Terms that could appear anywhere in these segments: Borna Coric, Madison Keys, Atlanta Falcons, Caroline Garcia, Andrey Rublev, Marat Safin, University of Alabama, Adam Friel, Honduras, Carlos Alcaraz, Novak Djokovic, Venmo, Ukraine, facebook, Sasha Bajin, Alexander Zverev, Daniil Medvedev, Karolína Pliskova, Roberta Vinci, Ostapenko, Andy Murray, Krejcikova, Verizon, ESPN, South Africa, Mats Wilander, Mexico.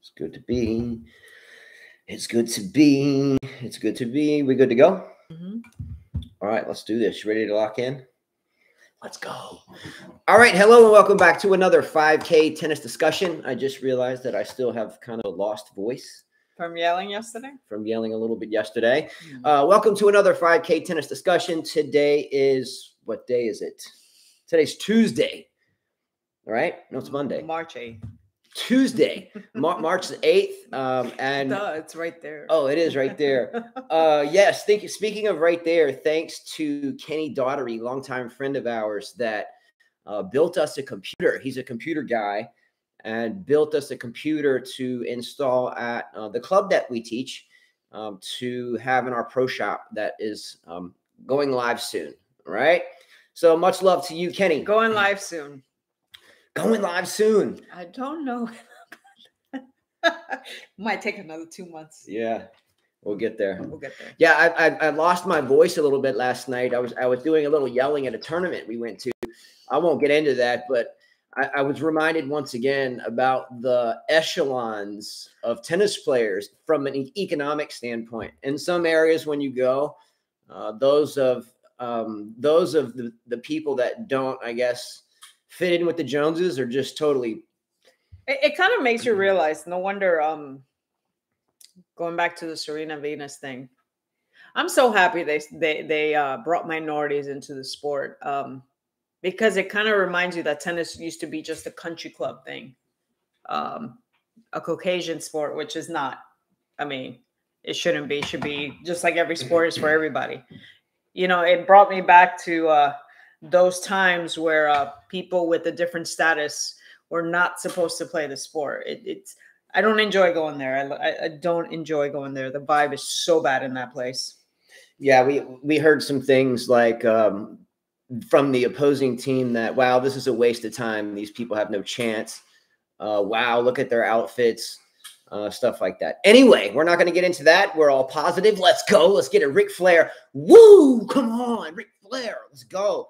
It's good to be. It's good to be. It's good to be. We good to go? Mm-hmm. All right, let's do this. You ready to lock in? Let's go. All right. Hello and welcome back to another 5K tennis discussion. I just realized that I still have kind of a lost voice. From yelling yesterday? From yelling a little bit yesterday. Mm-hmm. Welcome to another 5K tennis discussion. Today is, what day is it? Today's Tuesday. All right? No, it's Monday. March 8th. Tuesday, March 8th. And duh, it's right there. Oh, it is right there. Yes. Speaking of right there, thanks to Kenny Daugherty, longtime friend of ours that built us a computer. He's a computer guy and built us a computer to install at the club that we teach to have in our pro shop that is going live soon. All right. So much love to you, Kenny. Going live soon. Going live soon. I don't know. Might take another 2 months. Yeah, we'll get there. We'll get there. Yeah, I lost my voice a little bit last night. I was doing a little yelling at a tournament we went to. I won't get into that, but I was reminded once again about the echelons of tennis players from an economic standpoint. In some areas, when you go, those of the people that don't, I guess, fit in with the Joneses or just totally. It kind of makes you realize, no wonder, going back to the Serena Venus thing, I'm so happy they brought minorities into the sport, because it kind of reminds you that tennis used to be just a country club thing, a Caucasian sport, which is not, I mean, it shouldn't be, it should be just like every sport is for everybody. You know, it brought me back to, those times where people with a different status were not supposed to play the sport. It's I don't enjoy going there. I don't enjoy going there. The vibe is so bad in that place. Yeah, we heard some things like from the opposing team that, wow, this is a waste of time. These people have no chance. Wow, look at their outfits, stuff like that. Anyway, we're not going to get into that. We're all positive. Let's go. Let's get it. Ric Flair. Woo, come on, Ric Flair. Let's go.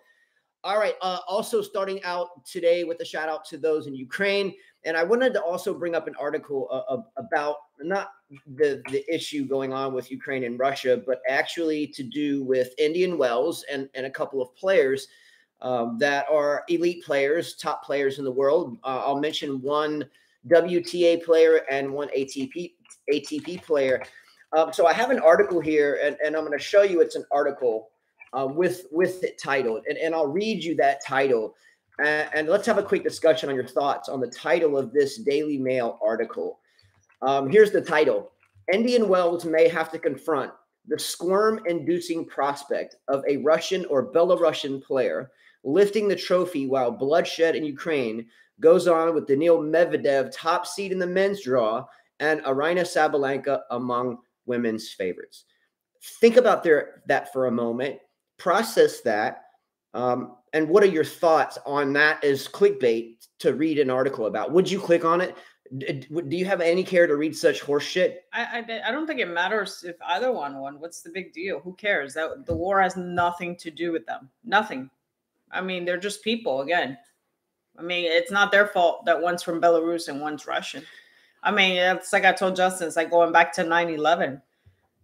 All right. Also starting out today with a shout out to those in Ukraine. And I wanted to also bring up an article about not the issue going on with Ukraine and Russia, but actually to do with Indian Wells and a couple of players that are elite players, top players in the world. I'll mention one WTA player and one ATP player. So I have an article here and I'm going to show you it's an article with it titled, and I'll read you that title, and let's have a quick discussion on your thoughts on the title of this Daily Mail article. Here's the title: Indian Wells may have to confront the squirm-inducing prospect of a Russian or Belarusian player lifting the trophy while bloodshed in Ukraine goes on with Daniil Medvedev, top seed in the men's draw, and Aryna Sabalenka among women's favorites. Think about that for a moment. Process that. And what are your thoughts on that as clickbait to read an article about? Would you click on it? Do you have any care to read such horse shit? I don't think it matters if either one won. What's the big deal? Who cares? The war has nothing to do with them. Nothing. I mean, they're just people again. I mean, it's not their fault that one's from Belarus and one's Russian. I mean, it's like I told Justin, it's like going back to 9/11.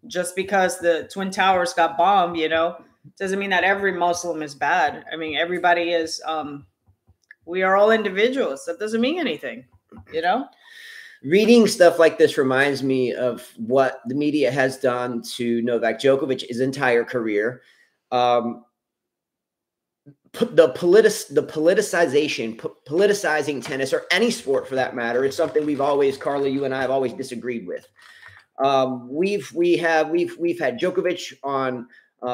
Just because the Twin Towers got bombed, you know, doesn't mean that every Muslim is bad. I mean, everybody is, we are all individuals. That doesn't mean anything, you know? Reading stuff like this reminds me of what the media has done to Novak Djokovic his entire career. The politicizing tennis, or any sport for that matter, is something we've always, Carla, you and I have always disagreed with. We've had Djokovic on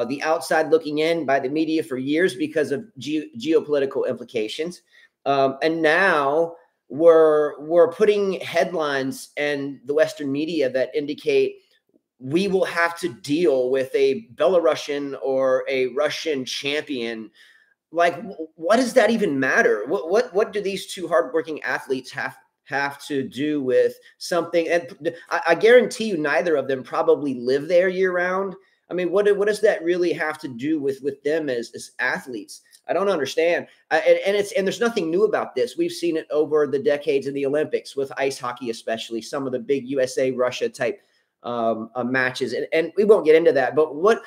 the outside looking in by the media for years because of geopolitical implications, and now we're putting headlines in the Western media that indicate we will have to deal with a Belarusian or a Russian champion. Like, what does that even matter? What do these two hardworking athletes have to do with something? And I guarantee you neither of them probably live there year round. I mean, what does that really have to do with them as athletes? I don't understand. And there's nothing new about this. We've seen it over the decades in the Olympics with ice hockey, especially some of the big USA, Russia type matches. And we won't get into that, but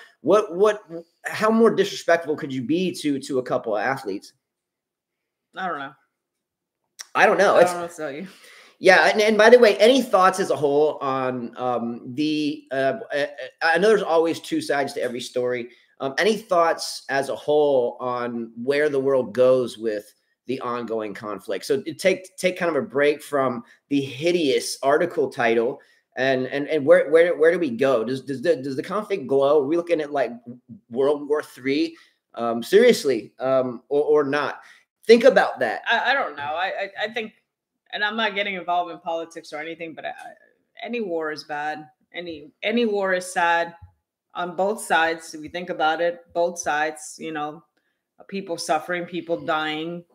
how more disrespectful could you be to a couple of athletes? I don't know. I don't know what to tell you. Yeah. And by the way, any thoughts as a whole on I know there's always two sides to every story. Any thoughts as a whole on where the world goes with the ongoing conflict? So take kind of a break from the hideous article title and where do we go? Does the conflict glow? Are we looking at like World War III? Seriously, or not? Think about that. I don't know. I think, and I'm not getting involved in politics or anything, but any war is bad. Any war is sad. On both sides, if you think about it, both sides, you know, people suffering, people dying.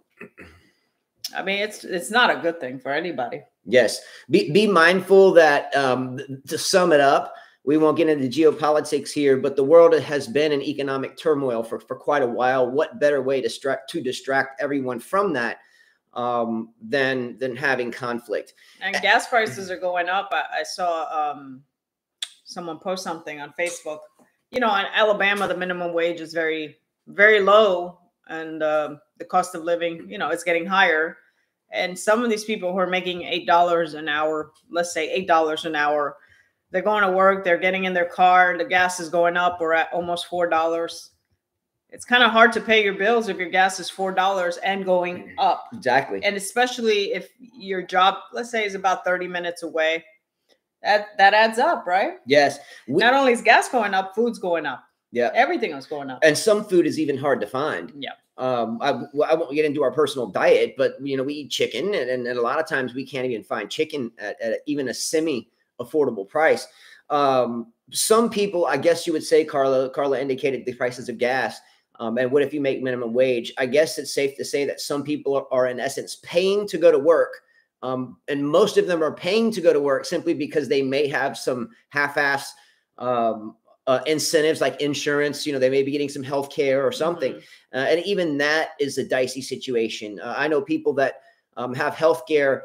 I mean, it's not a good thing for anybody. Yes. Be mindful that, to sum it up, we won't get into geopolitics here, but the world has been in economic turmoil for quite a while. What better way to distract everyone from that than having conflict? And gas prices are going up. I saw... someone post something on Facebook, you know, in Alabama, the minimum wage is very, very low. And the cost of living, you know, it's getting higher. And some of these people who are making $8 an hour, let's say $8 an hour, they're going to work, they're getting in their car, the gas is going up. We're at almost $4. It's kind of hard to pay your bills if your gas is $4 and going up. Exactly. And especially if your job, let's say, is about 30 minutes away. That adds up, right? Yes. Not only is gas going up, food's going up. Yeah. Everything is going up. And some food is even hard to find. Yeah. I won't get into our personal diet, but, you know, we eat chicken. And a lot of times we can't even find chicken at even a semi-affordable price. Some people, I guess you would say, Carla indicated the prices of gas. And what if you make minimum wage? I guess it's safe to say that some people are in essence paying to go to work. And most of them are paying to go to work simply because they may have some half-assed incentives like insurance. You know, they may be getting some health care or something. Mm-hmm. And even that is a dicey situation. I know people that have health care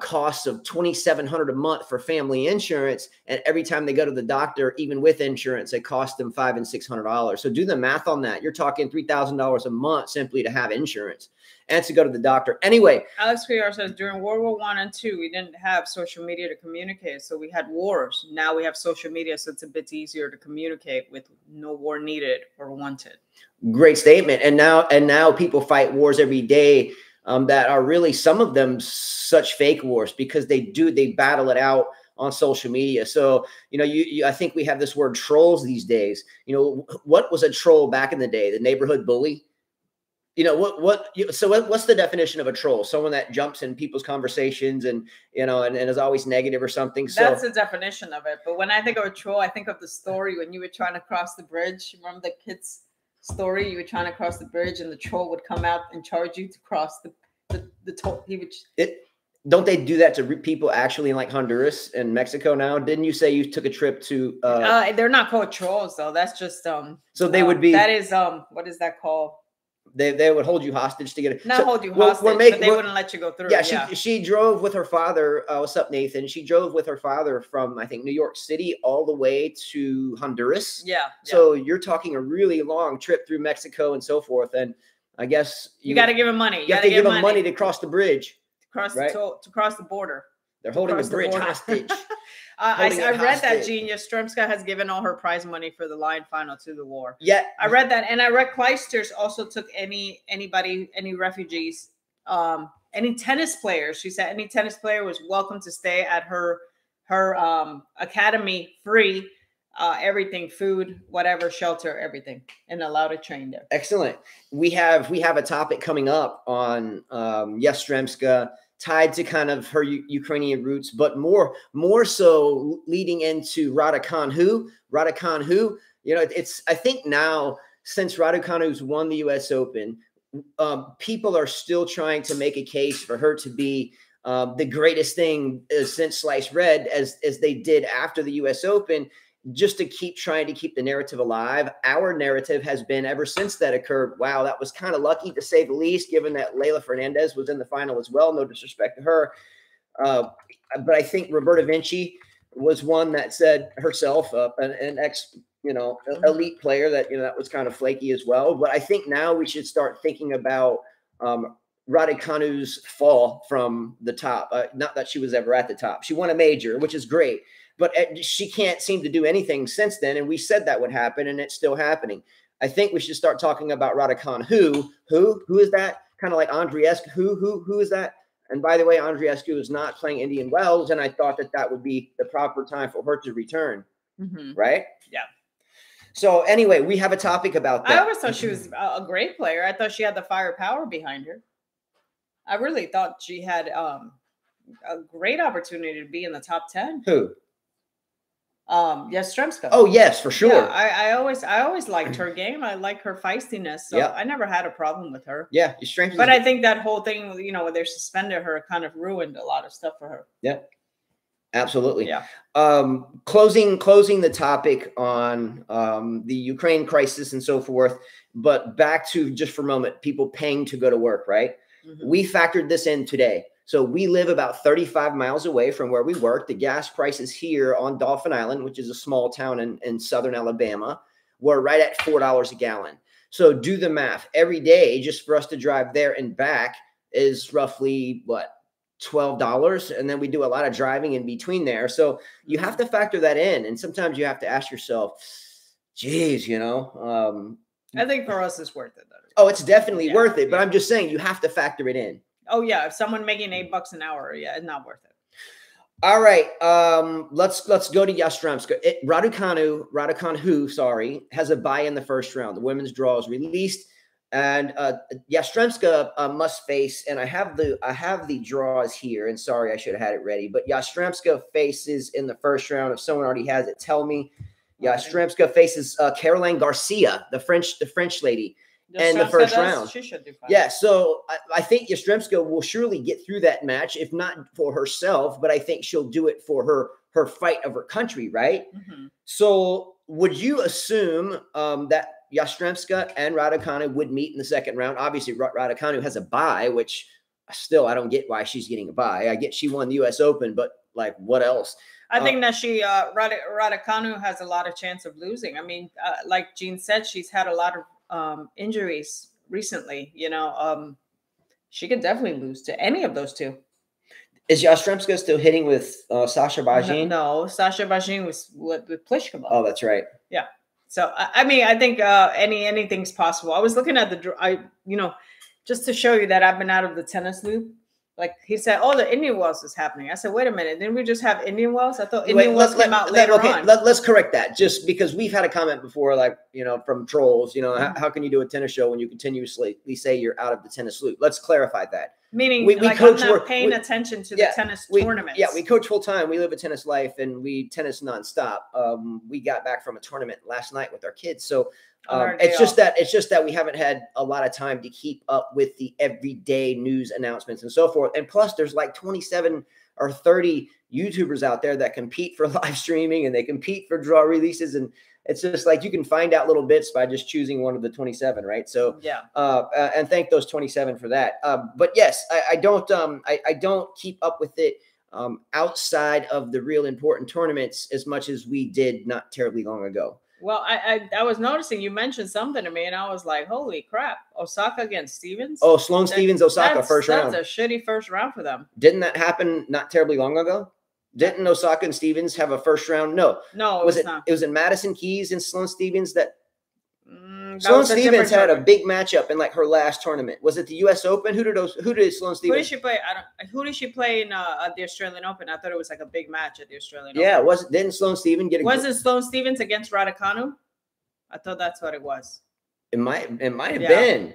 costs of $2,700 a month for family insurance. And every time they go to the doctor, even with insurance, it costs them $500 and $600. So do the math on that. You're talking $3,000 a month simply to have insurance and to go to the doctor. Anyway, Alex PR says during World War I and II, we didn't have social media to communicate. So we had wars. Now we have social media. So it's a bit easier to communicate with no war needed or wanted. Great statement. And now people fight wars every day that are really, some of them, such fake wars because they battle it out on social media. So, you know, I think we have this word trolls these days. You know, what was a troll back in the day? The neighborhood bully? You know, what's the definition of a troll? Someone that jumps in people's conversations and, you know, and is always negative or something. So that's the definition of it. But when I think of a troll, I think of the story when you were trying to cross the bridge. Remember the kids story? You were trying to cross the bridge and the troll would come out and charge you to cross the toll. He would Don't they do that to people actually in like Honduras and Mexico now? Didn't you say you took a trip to they're not called trolls though. That's just so they would be, that is what is that called? They would hold you hostage to get it. Not so, hold you hostage, but they wouldn't let you go through. Yeah, she drove with her father. What's up, Nathan? She drove with her father from, I think, New York City all the way to Honduras. Yeah. So you're talking a really long trip through Mexico and so forth. And I guess you got to give him money. You got to give him money to cross the bridge. To cross the border. They're holding the bridge hostage. I read that Gene Yastremska has given all her prize money for the Lion final to the war. Yeah. I read that. And I read Clijsters also took any refugees, any tennis players. She said any tennis player was welcome to stay at her academy free. Everything, food, whatever, shelter, everything, and allowed to train there. Excellent. We have a topic coming up on Yastremska, tied to kind of her Ukrainian roots, but more so leading into Raducanu. You know, I think now since Raducanu's won the U.S. Open, people are still trying to make a case for her to be the greatest thing since sliced bread, as they did after the U.S. Open. just to keep trying to keep the narrative alive. Our narrative has been ever since that occurred, wow, that was kind of lucky to say the least, given that Layla Fernandez was in the final as well. No disrespect to her. But I think Roberta Vinci was one that said herself, an ex, elite player that, that was kind of flaky as well. But I think now we should start thinking about Raducanu's fall from the top. Not that she was ever at the top. She won a major, which is great, but she can't seem to do anything since then. And we said that would happen, and it's still happening. I think we should start talking about Raducanu. Who is that? Kind of like Andreescu. Who is that? And by the way, Andreescu is not playing Indian Wells, and I thought that that would be the proper time for her to return, right? Yeah. So anyway, we have a topic about that. I always thought she was a great player. I thought she had the firepower behind her. I really thought she had a great opportunity to be in the top 10. Who? Yastremska. Oh, yes, for sure. Yeah, I always liked her game. I like her feistiness. So I never had a problem with her. Yeah. But I think that whole thing, where they suspended her, kind of ruined a lot of stuff for her. Yeah. Absolutely. Yeah. Closing the topic on the Ukraine crisis and so forth, but back to just for a moment, people paying to go to work, right? We factored this in today. So we live about 35 miles away from where we work. The gas prices here on Dolphin Island, which is a small town in southern Alabama, were right at $4 a gallon. So do the math. Every day, just for us to drive there and back is roughly, what, $12? And then we do a lot of driving in between there. So you have to factor that in. And sometimes you have to ask yourself, geez, I think for us it's worth it. Oh, it's definitely worth it. But I'm just saying you have to factor it in. Oh, yeah. If someone making $8 an hour, it's not worth it. All right. Let's go to Yastremska. Raducanu has a bye in the first round. The women's draw is released. And Yastremska must face, and I have the draws here. And sorry, I should have had it ready. But Yastremska faces in the first round. If someone already has it, tell me. Yastremska faces Caroline Garcia, the French lady. And the first round. She should do fine. Yeah, so I think Yastremska will surely get through that match, if not for herself, but I think she'll do it for her fight of her country, right? So would you assume that Yastremska and Raducanu would meet in the second round? Obviously, Raducanu has a bye, which still I don't get why she's getting a bye. I get she won the U.S. Open, but like what else? I think that she, Raducanu has a lot of chance of losing. I mean, like Gene said, she's had a lot of injuries recently, she could definitely lose to any of those two. Is Yastremska still hitting with Sasha Bajin? No, Sasha Bajin was with Pliskova. Oh, that's right. Yeah. So I mean, I think anything's possible. I was looking at the, just to show you that I've been out of the tennis loop. Like he said, oh, the Indian Wells is happening. I said, wait a minute. Didn't we just have Indian Wells? I thought Indian Wells came out later on. Let's correct that just because we've had a comment before, like, from trolls, how can you do a tennis show when you continuously say you're out of the tennis loop? Let's clarify that. Meaning I'm not paying attention to the tennis tournaments. Yeah, we coach full time. We live a tennis life and we tennis nonstop. We got back from a tournament last night with our kids. So it's just that we haven't had a lot of time to keep up with the everyday news announcements and so forth. And plus there's like 27 or 30 YouTubers out there that compete for live streaming and they compete for draw releases. And it's just like, you can find out little bits by just choosing one of the 27. Right. So, yeah. And thank those 27 for that. But yes, I don't keep up with it outside of the real important tournaments as much as we did not terribly long ago. Well, I was noticing you mentioned something to me, and I was like, holy crap, Osaka against Stevens? Oh, Sloan Stephens, Osaka, first round. That's a shitty first round for them. Didn't that happen not terribly long ago? Didn't Osaka and Stevens have a first round? No. No, it was not. It was in Madison Keys and Sloan Stephens that Sloan Stephens had a big matchup in like her last tournament. Was it the U.S. Open? Who did Sloan Stephens? Who did she play in the Australian Open? I thought it was like a big match at the Australian Open. Yeah, didn't Sloan Stephens get? Was it Sloan Stephens against Raducanu? I thought that's what it was. It might have been.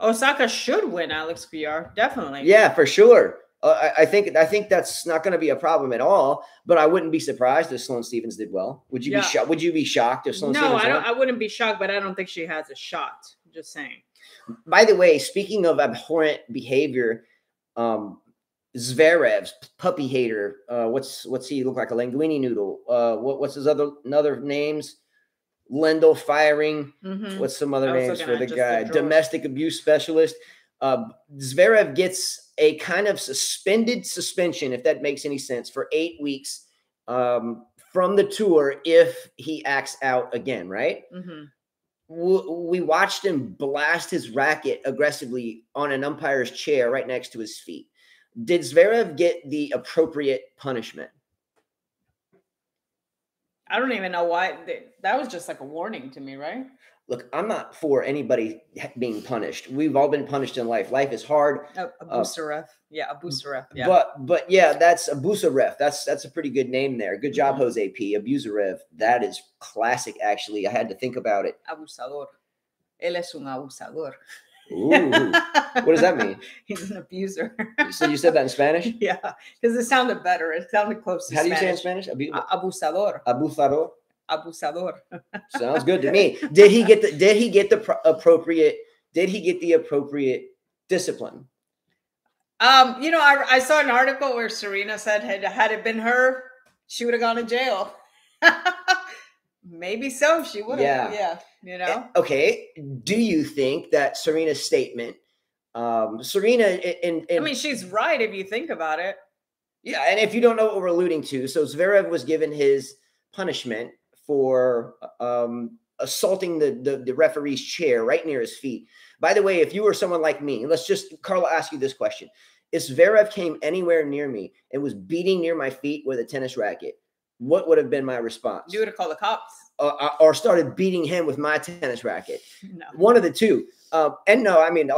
Osaka should win, Alex Villar, definitely. Yeah, for sure. I think that's not going to be a problem at all. But I wouldn't be surprised if Sloane Stephens did well. Would you be shocked? Would you be shocked if Sloane Stephens? No, I wouldn't be shocked, but I don't think she has a shot. Just saying. By the way, speaking of abhorrent behavior, Zverev's puppy hater. What's he look like? A linguine noodle. What's his other names? Lendl firing. Mm-hmm. What's some other names for the guy? Domestic abuse specialist. Zverev gets a kind of suspension, if that makes any sense, for 8 weeks from the tour if he acts out again, right? Mm-hmm. We watched him blast his racket aggressively on an umpire's chair right next to his feet. Did Zverev get the appropriate punishment? I don't even know why. That was just like a warning to me, right? Look, I'm not for anybody being punished. We've all been punished in life. Life is hard. Abusarev. Abusarev. Yeah. But yeah, that's Abusarev. That's a pretty good name there. Good job, mm-hmm. Jose P. Abusarev. That is classic, actually. I had to think about it. Abusador. Él es un abusador. Ooh. What does that mean? He's an abuser. So you said that in Spanish? Yeah, because it sounded better. It sounded close to Spanish. How do you say in Spanish? Abusador. Abusador. Abusador. Sounds good to me. Did he get the appropriate discipline? I saw an article where Serena said had it been her, she would have gone to jail. Maybe so. She would have. Yeah. Okay. Do you think that Serena's statement, I mean, she's right if you think about it. Yeah. And if you don't know what we're alluding to, so Zverev was given his punishment for assaulting the referee's chair right near his feet. By the way, if you were someone like me, Carla, ask you this question. If Zverev came anywhere near me and was beating near my feet with a tennis racket, what would have been my response? You would have called the cops. Or started beating him with my tennis racket. No. One of the two. All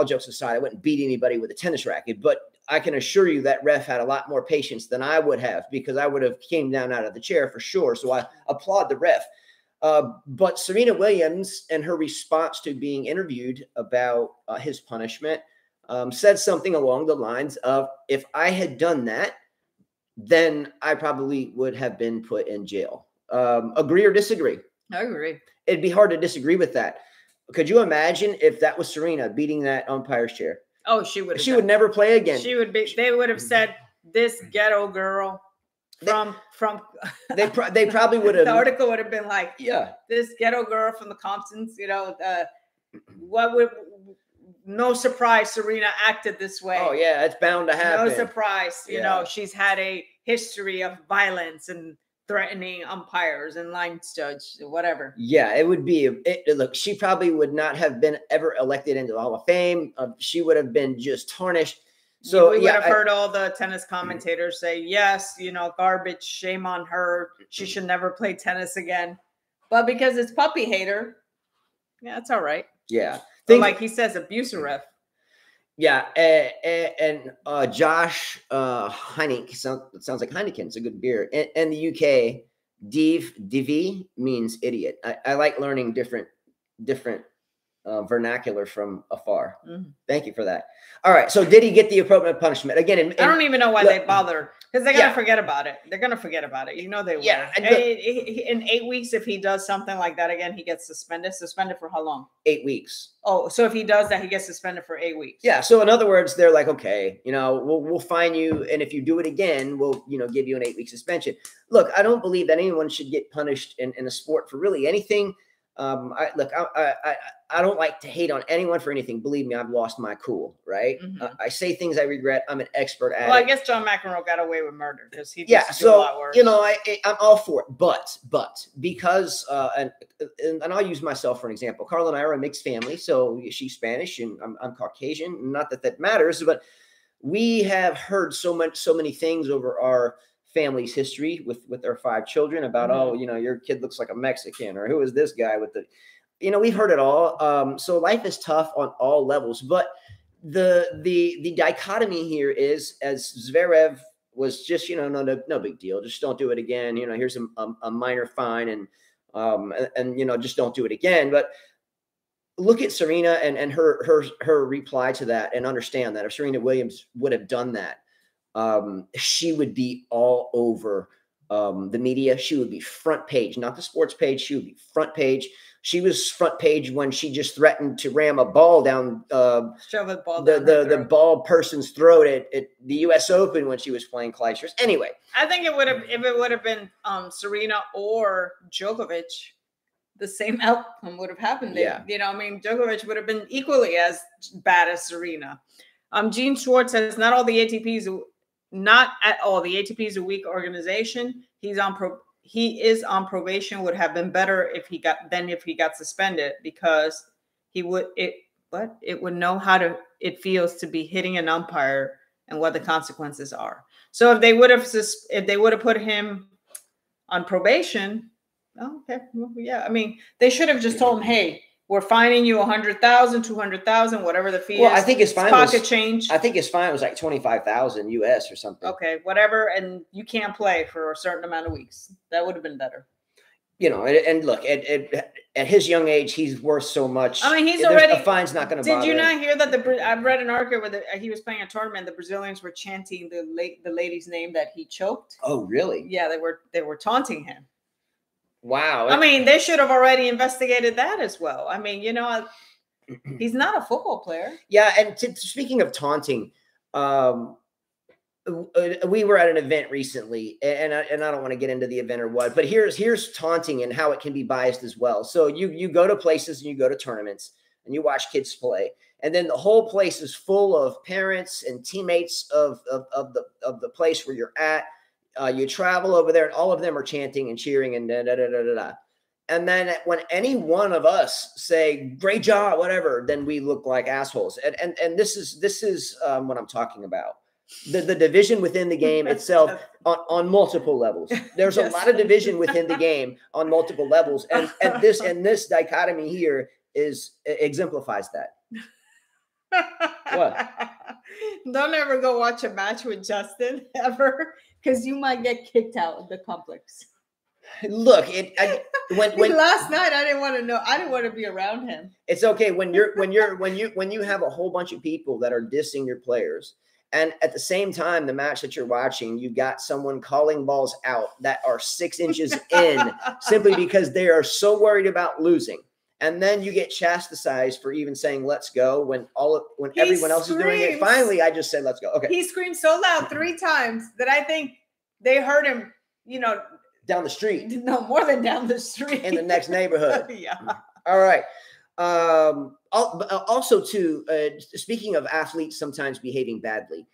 jokes aside, I wouldn't beat anybody with a tennis racket, but I can assure you that ref had a lot more patience than I would have, because I would have came down out of the chair for sure. So I applaud the ref. But Serena Williams and her response to being interviewed about his punishment said something along the lines of, if I had done that, then I probably would have been put in jail. Agree or disagree? I agree. It'd be hard to disagree with that. Could you imagine if that was Serena beating that umpire's chair? Oh, she would never play again. They would have said, this ghetto girl they probably would have. The article would have been like, yeah, this ghetto girl from the Comptons, no surprise Serena acted this way. Oh, yeah, it's bound to happen. No surprise. She's had a history of violence and threatening umpires and line judges, whatever. Yeah, it would be. Look, she probably would not have been ever elected into the Hall of Fame. She would have been just tarnished. So we would have heard all the tennis commentators say, yes, garbage, shame on her. She should never play tennis again. But because it's puppy hater, yeah, it's all right. Yeah. Like he says, Abusarev. Yeah, and Josh Heineken, sounds like Heineken. It's a good beer. And the UK, div means idiot. I like learning different vernacular from afar. Mm-hmm. Thank you for that. All right, so did he get the appropriate punishment? Again, I don't even know why they bother, because they're going to forget about it. They're going to forget about it. They will. Yeah. In 8 weeks, if he does something like that again, he gets suspended. Suspended for how long? 8 weeks. Oh, so if he does that, he gets suspended for 8 weeks. Yeah, so in other words, they're like, okay, we'll fine you, and if you do it again, we'll, give you an 8-week suspension. Look, I don't believe that anyone should get punished in a sport for really anything. I don't like to hate on anyone for anything. Believe me, I've lost my cool, right? Mm-hmm. I say things I regret. I'm an expert at it. Well, I guess John McEnroe got away with murder because he just did a lot worse. I'm all for it. But because, and I'll use myself for an example. Carla and I are a mixed family. So she's Spanish and I'm Caucasian. Not that that matters, but we have heard so many things over our family's history with our 5 children about, mm-hmm. Your kid looks like a Mexican, or who is this guy with the, we've heard it all. So life is tough on all levels, but the dichotomy here is, as Zverev was just, no big deal. Just don't do it again. Here's a minor fine and just don't do it again. But look at Serena and her reply to that, and understand that if Serena Williams would have done that, she would be all over the media, she would be front page, not the sports page. She would be front page. She was front page when she just threatened to ram a ball down, the ball person's throat at the U.S. Open when she was playing Clijsters. Anyway, I think it would have, if it would have been Serena or Djokovic, the same outcome would have happened. Yeah. You know, I mean, Djokovic would have been equally as bad as Serena. Gene Swartz says not at all the ATP's a weak organization. He is on probation. Would have been better if he got if he got suspended, because he would it would know how it feels to be hitting an umpire and what the consequences are. So if they would have put him on probation, okay, well, yeah. I mean, they should have just told him, hey, we're fining you $100,000, $200,000, whatever the fee is. I think his fine pocket change. I think his fine was like $25,000 US or something. Okay, whatever, and you can't play for a certain amount of weeks. That would have been better. You know, and look, at his young age, he's worth so much. I mean, he's already a fine's not going to. Did you not hear that? I've read an article where he was playing a tournament. The Brazilians were chanting the lady's name that he choked. Oh, really? Yeah, they were taunting him. Wow. I mean, they should have already investigated that as well. I mean, you know, he's not a football player. Yeah. And speaking of taunting, we were at an event recently, and I don't want to get into the event or what, but here's taunting and how it can be biased as well. So you go to places and you go to tournaments and you watch kids play, and then the whole place is full of parents and teammates of the place where you're at. You travel over there and all of them are chanting and cheering and da, da, da, da, da, da. And then when any one of us say, great job, whatever, then we look like assholes. And this is what I'm talking about. The division within the game itself on multiple levels. There's yes. a lot of division within the game on multiple levels. And this dichotomy here exemplifies that. What? Don't ever go watch a match with Justin ever, because you might get kicked out of the complex. Look, when last night I didn't want to know. I didn't want to be around him. It's okay when you have a whole bunch of people that are dissing your players, and at the same time, the match that you're watching, you got someone calling balls out that are 6 inches in simply because they are so worried about losing. And then you get chastised for even saying "let's go" when everyone else is doing it. Finally, I just said "let's go." Okay. He screamed so loud 3 times that I think they heard him. You know, down the street. No, more than down the street. In the next neighborhood. Yeah. All right. Also, too, speaking of athletes sometimes behaving badly,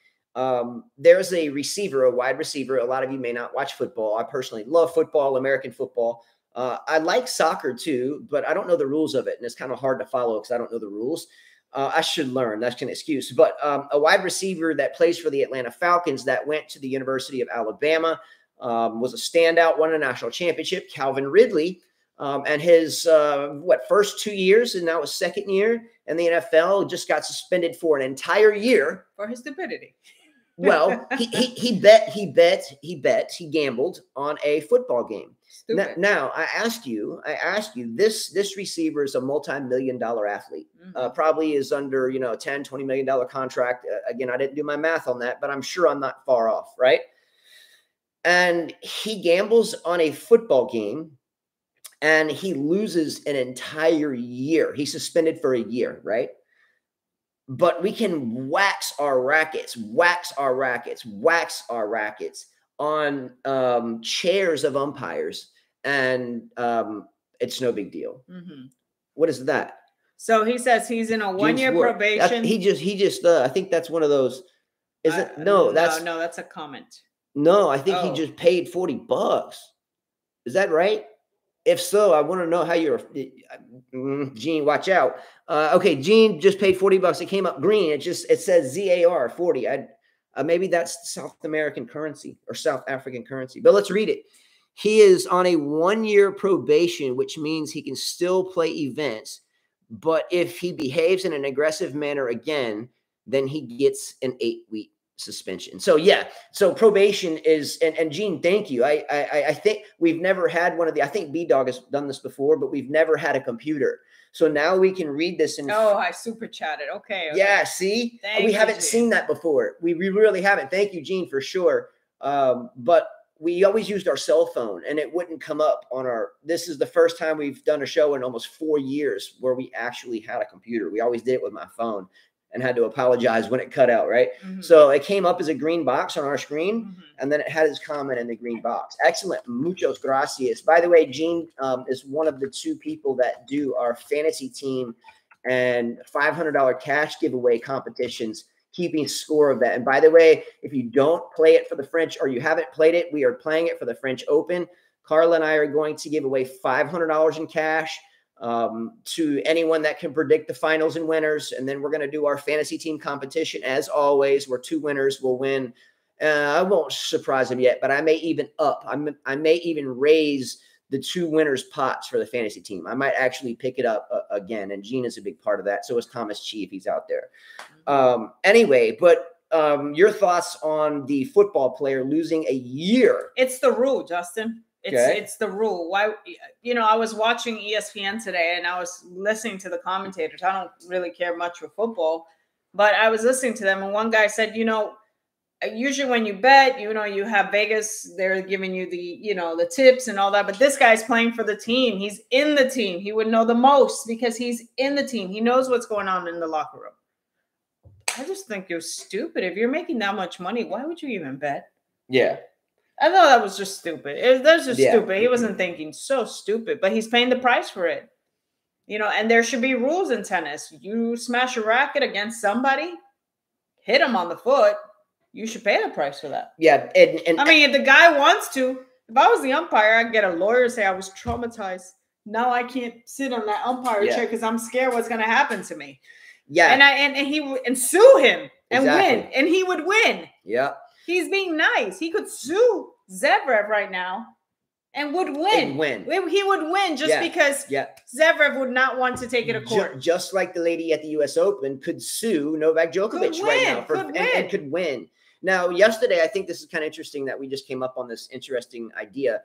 there's a receiver, a wide receiver. A lot of you may not watch football. I personally love football, American football. I like soccer too, but I don't know the rules of it. And it's kind of hard to follow because I don't know the rules. I should learn. That's an excuse. But a wide receiver that plays for the Atlanta Falcons that went to the University of Alabama was a standout, won a national championship, Calvin Ridley. And his, first 2 years, and now his second year in the NFL, just got suspended for an entire year. For his stupidity. Well, he gambled on a football game. Now I asked you, this receiver is a multi-million-dollar athlete, probably is under, you know, $10-20 million contract. Again, I didn't do my math on that, but I'm sure I'm not far off. Right. And he gambles on a football game and he loses an entire year. He's suspended for a year. Right. But we can wax our rackets on chairs of umpires, and it's no big deal. Mm-hmm. What is that? So he says he's in a one-year probation. I think that's one of those. Is it? No, that's a comment. No, I think he just paid $40. Is that right? If so, I want to know how you're – Gene, watch out. Okay, Gene just paid $40. It came up green. It says ZAR 40. Maybe that's South American currency or South African currency. But let's read it. He is on a 1-year probation, which means he can still play events. But if he behaves in an aggressive manner again, then he gets an 8-week suspension. So yeah, so probation is, and Gene, thank you. I think we've never had one of the, I think B-Dog has done this before, but we've never had a computer. So now we can read this. I super chatted. Okay. Yeah. See, we haven't seen that before. We really haven't. Thank you, Gene, for sure. But we always used our cell phone and it wouldn't come up on our, this is the first time we've done a show in almost 4 years where we actually had a computer. We always did it with my phone and had to apologize when it cut out. Right. Mm-hmm. So it came up as a green box on our screen and then it had his comment in the green box. Excellent. Muchos gracias. By the way, Gene is one of the two people that do our fantasy team and $500 cash giveaway competitions, keeping score of that. And by the way, if you don't play it for the French or you haven't played it, we are playing it for the French Open. Carla and I are going to give away $500 in cash to anyone that can predict the finals and winners. And then we're going to do our fantasy team competition as always, where two winners will win. I won't surprise them yet, but I may even up. I may even raise the two winners pots for the fantasy team. I might actually pick it up again. And Gene is a big part of that. So is Thomas Chi if he's out there. Anyway, but your thoughts on the football player losing a year. It's the rule, Justin. It's the rule. Why? You know, I was watching ESPN today and I was listening to the commentators. I don't really care much for football, but I was listening to them. And one guy said, you know, usually when you bet, you know, you have Vegas, they're giving you the, you know, the tips and all that. But this guy's playing for the team. He's in the team. He would know the most because he's in the team. He knows what's going on in the locker room. I just think you're stupid. If you're making that much money, why would you even bet? Yeah. I thought that was just stupid. That's just stupid. He wasn't thinking, so stupid, but he's paying the price for it. You know, and there should be rules in tennis. You smash a racket against somebody, hit him on the foot, you should pay the price for that. Yeah. And I mean, if the guy wants to, if I was the umpire, I'd get a lawyer and say I was traumatized. Now I can't sit on that umpire chair because I'm scared what's going to happen to me. Yeah. And he would sue him and win. And he would win. Yeah. He's being nice. He could sue Zverev right now and would win. And win. He would win just because Zverev would not want to take it to court. Just like the lady at the U.S. Open could sue Novak Djokovic right now and could win. Now, yesterday, I think this is kind of interesting that we just came up on this interesting idea.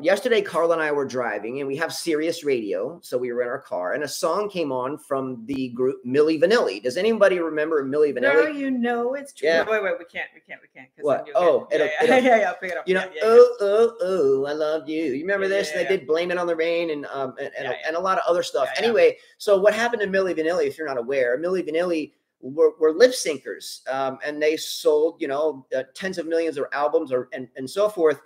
Yesterday, Carl and I were driving, and we have Sirius Radio, so we were in our car, and a song came on from the group Milli Vanilli. Does anybody remember Milli Vanilli? No, you know it's true. Yeah. Wait, we can't. What? Oh, I'll pick it up. You know, oh, I love you. You remember this? They did "Blame It on the Rain" and a lot of other stuff. Anyway, so what happened to Milli Vanilli? If you're not aware, Milli Vanilli were lip syncers, and they sold tens of millions of albums and so forth.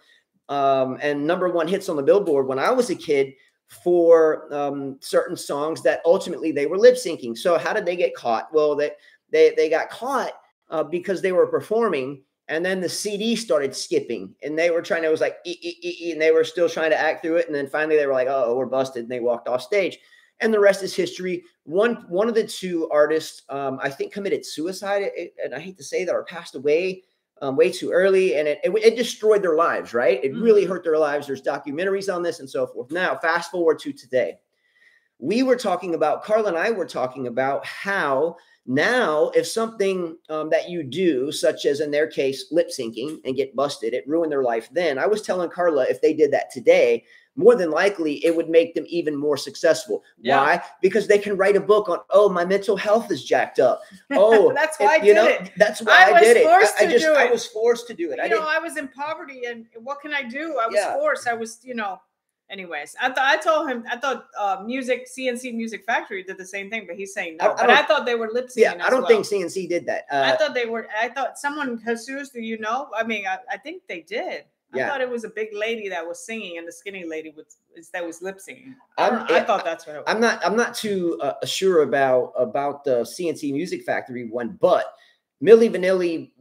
And #1 hits on the Billboard when I was a kid for certain songs that ultimately they were lip syncing. So how did they get caught? Well, they got caught because they were performing and then the CD started skipping and they were trying to, it was like, and they were still trying to act through it. And then finally they were like, oh, we're busted. And they walked off stage. And the rest is history. One of the two artists, I think, committed suicide. And I hate to say that, or passed away way too early, and it destroyed their lives, right? It really hurt their lives. There's documentaries on this and so forth. Now, fast forward to today. Carl and I were talking about how now if something that you do, such as in their case, lip syncing, and get busted, it ruined their life then. I was telling Carla if they did that today, more than likely it would make them even more successful. Yeah. Why? Because they can write a book on, oh, my mental health is jacked up. Oh, that's why I did it. That's why I did it. I was forced to do it. I was in poverty and what can I do? I was forced. I was, anyways, I thought CNC Music Factory did the same thing, but he's saying no. But I thought they were lip syncing. Yeah, I don't think CNC did that. I thought someone, Jesus, I think they did. I thought it was a big lady that was singing and the skinny lady was lip singing. I thought that's what it was. I'm not too sure about the CNC Music Factory one, but Milli Vanilli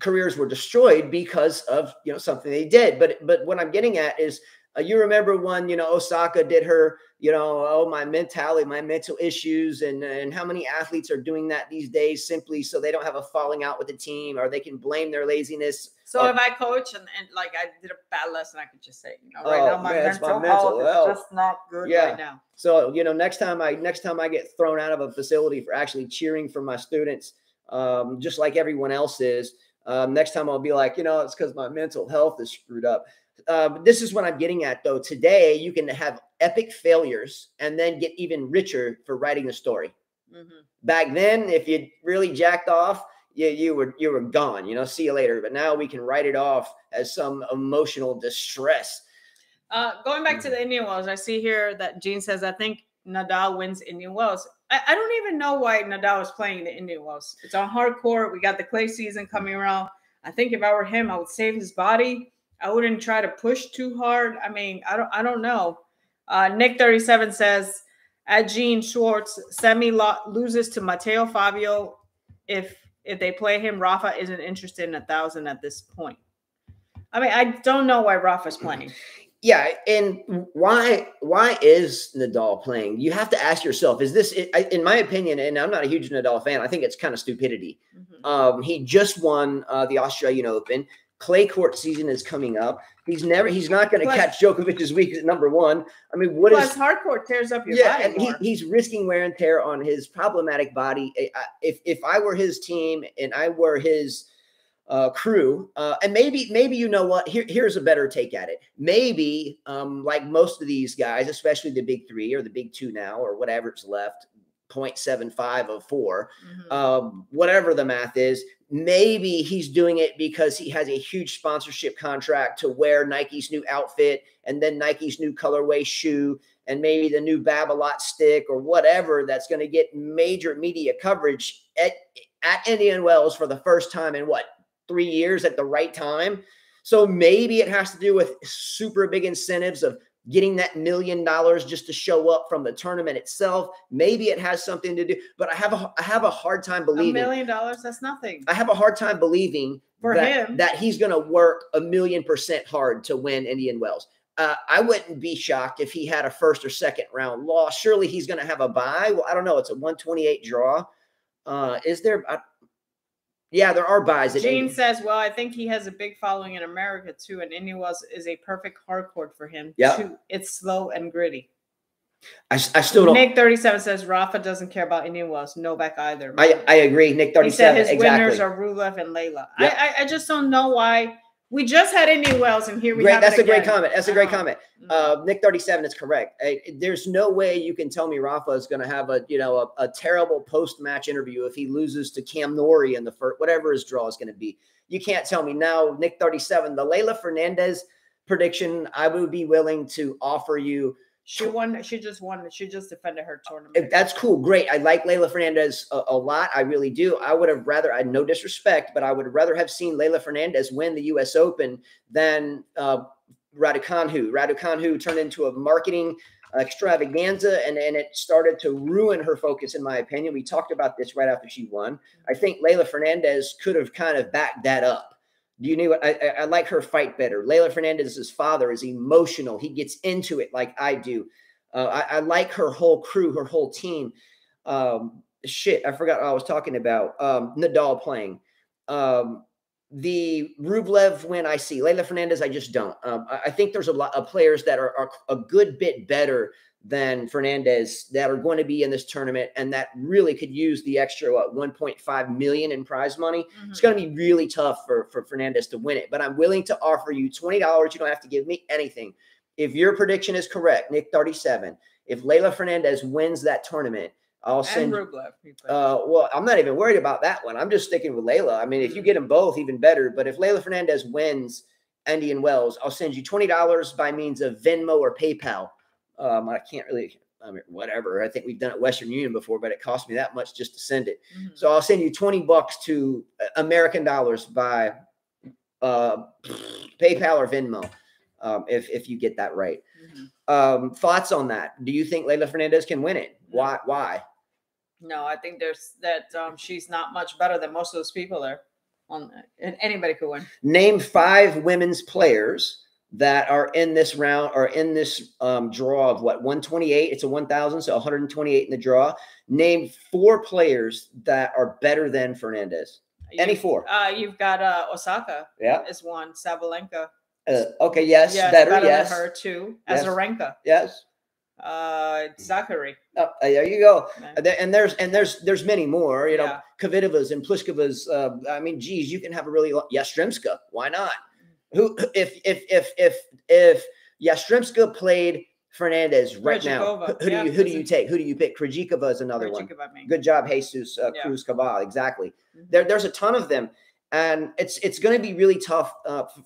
careers were destroyed because of something they did. But what I'm getting at is you remember when Osaka did her oh, my mental issues, and how many athletes are doing that these days simply so they don't have a falling out with the team or they can blame their laziness. So if I coach and like I did a bad lesson, I could just say, right now my mental health is just not good right now. So, next time I get thrown out of a facility for actually cheering for my students, just like everyone else is, next time I'll be like, it's because my mental health is screwed up. This is what I'm getting at, though. Today, you can have epic failures and then get even richer for writing a story. Back then, if you really jacked off, you were gone, you know, see you later. But now we can write it off as some emotional distress. Going back to the Indian Wells, I see here that Gene says, I think Nadal wins Indian Wells. I don't even know why Nadal is playing the Indian Wells. It's on hardcore. We got the clay season coming around. I think if I were him, I would save his body. I wouldn't try to push too hard. I mean, I don't know. Nick37 says, at Gene Swartz, Semi loses to Matteo Fabio. If they play him, Rafa isn't interested in 1,000 at this point. I mean, I don't know why Rafa's playing. Yeah, and why is Nadal playing? You have to ask yourself, is this, in my opinion, and I'm not a huge Nadal fan, I think it's kind of stupidity. Mm-hmm. He just won the Australian Open. Clay court season is coming up. He's not going to catch Djokovic's week at #1. I mean, what is hard court tears up your body? Yeah, and he's risking wear and tear on his problematic body. If I were his team and I were his crew, and maybe you know what? Here's a better take at it. Maybe like most of these guys, especially the big three or the big two now or whatever's left, 0.75 of four, mm-hmm. Whatever the math is. Maybe he's doing it because he has a huge sponsorship contract to wear Nike's new outfit and then Nike's new colorway shoe and maybe the new Babolat stick or whatever that's going to get major media coverage at Indian Wells for the first time in, what, 3 years at the right time. So maybe it has to do with super big incentives of getting that $1 million just to show up from the tournament itself. Maybe it has something to do, but I have a hard time believing $1 million. That's nothing. I have a hard time believing for him that he's going to work 1,000,000% hard to win Indian Wells. I wouldn't be shocked if he had a first or second round loss. Surely he's going to have a bye. Well, I don't know. It's a 128 draw. Is there? Yeah, there are buys. Gene says, well, I think he has a big following in America, too, and Indian Wells is a perfect hardcourt for him, too. It's slow and gritty. I still don't. Nick37 says, Rafa doesn't care about Indian Wells. Novak either. I agree, Nick37. He said his winners are Rublev and Layla. Yep. I just don't know why. We just had Indian Wells, and here we have it again. That's a great comment. That's a great comment. Nick37 is correct. There's no way you can tell me Rafa is going to have a terrible post-match interview if he loses to Cam Norrie in the first, whatever his draw is going to be. You can't tell me now, Nick37. The Layla Fernandez prediction, I would be willing to offer you. She won. She just won. She just defended her tournament. That's cool. Great. I like Layla Fernandez a lot. I really do. I would have rather, I no disrespect, but I would rather have seen Layla Fernandez win the U.S. Open than Raducanu. Raducanu turned into a marketing extravaganza, and it started to ruin her focus, in my opinion. We talked about this right after she won. I think Layla Fernandez could have kind of backed that up. Do you know what? I like her fight better. Layla Fernandez's father is emotional. He gets into it like I do. I like her whole crew, her whole team. Shit, I forgot what I was talking about. Nadal playing. The Rublev win I see. Layla Fernandez, I just don't. I think there's a lot of players that are a good bit better than Fernandez that are going to be in this tournament and that really could use the extra, what, 1.5 million in prize money. Mm-hmm. It's going to be really tough for Fernandez to win it, but I'm willing to offer you $20. You don't have to give me anything. If your prediction is correct, Nick37, if Layla Fernandez wins that tournament, I'll send Rublev. Well, I'm not even worried about that one. I'm just sticking with Layla. I mean, if you get them both, even better. But if Layla Fernandez wins Indian Wells, I'll send you $20 by means of Venmo or PayPal. I can't really, I mean, whatever. I think we've done it Western Union before, but it cost me that much just to send it. Mm-hmm. So I'll send you $20 to American dollars by PayPal or Venmo if you get that right. Mm-hmm. Thoughts on that? Do you think Layla Fernandez can win it? Why? Why? No, I think she's not much better than most of those people there. And anybody could win. Name 5 women's players that are in this round or in this draw of what, 128? It's a 1,000, so 128 in the draw. Name 4 players that are better than Fernandez. Any 4? You've got Osaka. Yeah, is one. Sabalenka. Okay, yes, yeah, better. Yes, than her too. Yes. Azarenka. Yes. Zachary. There you go. Okay. And there's many more. You know, Kvitova's and Pliskova's. I mean, geez, you can have a really Yastremska. Why not? Who if Yastremska played Fernandez right now. Who do you take? Who do you pick? Krejcikova is another one. Good job, Jesus Cruz Cabal. Exactly. There's a ton of them, and it's going to be really tough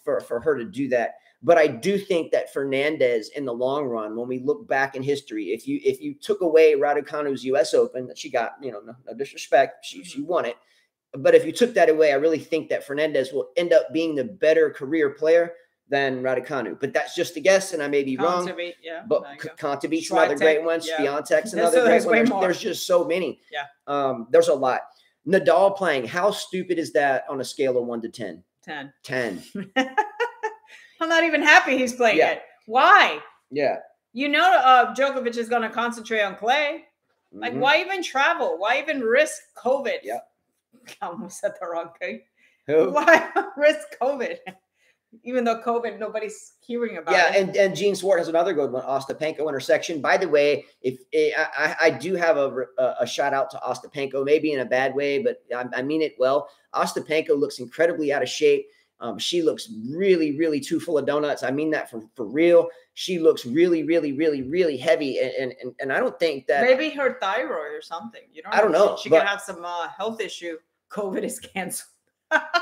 for her to do that. But I do think that Fernandez, in the long run, when we look back in history, if you took away Raducanu's U.S. Open that she got, no disrespect, she won it. But if you took that away, I really think that Fernandez will end up being the better career player than Raducanu. But that's just a guess, and I may be wrong. But Contabit's another great one. Swiatek's another great one. There's just so many. There's a lot. Nadal playing. How stupid is that on a scale of 1 to 10? 10. I'm not even happy he's playing it. Why? Yeah. Djokovic is going to concentrate on clay. Like, why even travel? Why even risk COVID? Yeah. I almost said the wrong thing. Why risk COVID? Even though COVID, nobody's hearing about it. And Gene Swartz has another good one, Ostapenko intersection. By the way, I do have a shout out to Ostapenko, maybe in a bad way, but I mean it well. Ostapenko looks incredibly out of shape. She looks really, really too full of donuts. I mean that for real. She looks really, really, really, really heavy. And I don't think that. Maybe her thyroid or something. I don't know. She could have some health issue. COVID is canceled.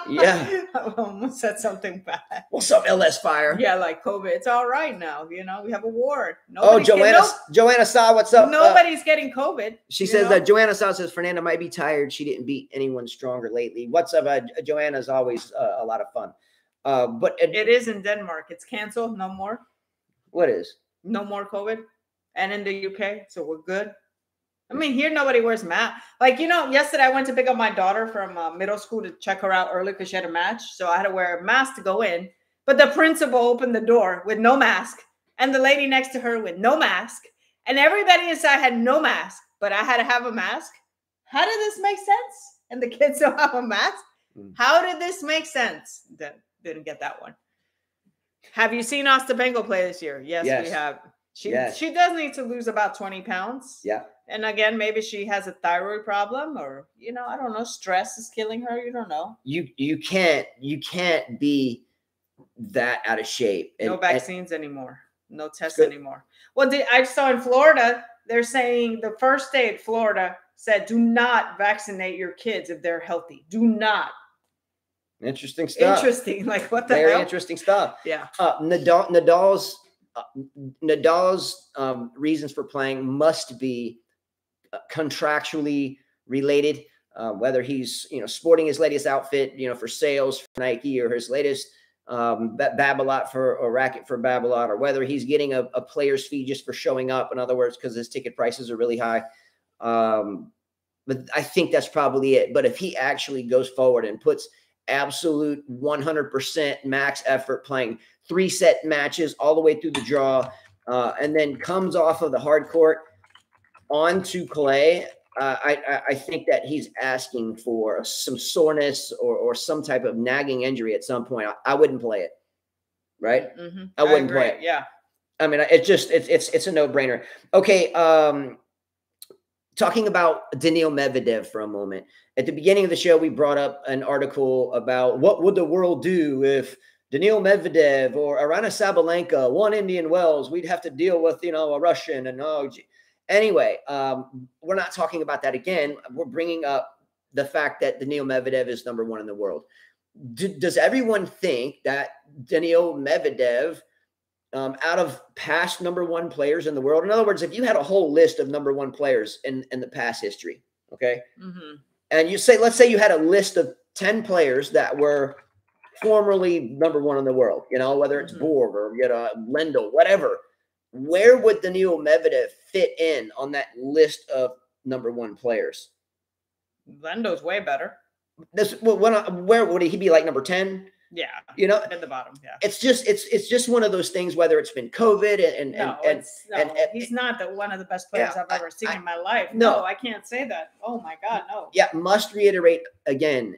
Yeah. I almost said something bad. What's up, LS Fire? Yeah, like COVID. It's all right now. We have a war. Joanna Sa, what's up? Nobody's getting COVID. She says that Joanna Sa says Fernanda might be tired. She didn't beat anyone stronger lately. What's up? Joanna's always a lot of fun. But it is in Denmark. It's canceled. No more. What is? No more COVID. And in the UK, so we're good. I mean, here nobody wears masks. Like, yesterday I went to pick up my daughter from middle school to check her out early because she had a match. So I had to wear a mask to go in. But the principal opened the door with no mask. And the lady next to her with no mask. And everybody inside had no mask. But I had to have a mask. How did this make sense? And the kids don't have a mask? How did this make sense? Didn't get that one. Have you seen Ostapenko play this year? Yes, we have. She does need to lose about 20 pounds. Yeah. And again, maybe she has a thyroid problem or, I don't know, stress is killing her. You don't know. You can't be that out of shape. No vaccines anymore. No tests anymore. Well, I saw in Florida, they're saying the first state in Florida said, do not vaccinate your kids if they're healthy. Do not. Interesting stuff. Interesting. Like what the hell? Very interesting stuff. Yeah. Nadal's reasons for playing must be contractually related, whether he's, sporting his latest outfit, for sales for Nike or his latest Babolat for a racket for Babolat, or whether he's getting a player's fee just for showing up. In other words, because his ticket prices are really high. But I think that's probably it. But if he actually goes forward and puts absolute 100% max effort playing 3-set matches all the way through the draw, and then comes off of the hard court onto clay, I think that he's asking for some soreness or some type of nagging injury at some point. I wouldn't play it, right? Mm-hmm. I wouldn't play it. Yeah. I mean, it's a no-brainer. Okay. Talking about Daniil Medvedev for a moment. At the beginning of the show, we brought up an article about what would the world do if Daniil Medvedev or Aryna Sabalenka won Indian Wells. We'd have to deal with, a Russian and anyway, we're not talking about that again. We're bringing up the fact that Daniil Medvedev is number one in the world. Does everyone think that Daniil Medvedev, out of past number one players in the world. In other words, if you had a whole list of number one players in the past history, okay? Mm-hmm. And you say, let's say you had a list of 10 players that were formerly number one in the world, whether it's Borg or, Lendl, whatever. Where would Daniil Medvedev fit in on that list of number one players? Lendl's way better. Where would he be, like number 10? Yeah, at the bottom. Yeah, it's just one of those things. Whether it's been COVID and he's not one of the best players I've ever seen in my life. No, I can't say that. Oh my God, no. Yeah, must reiterate again.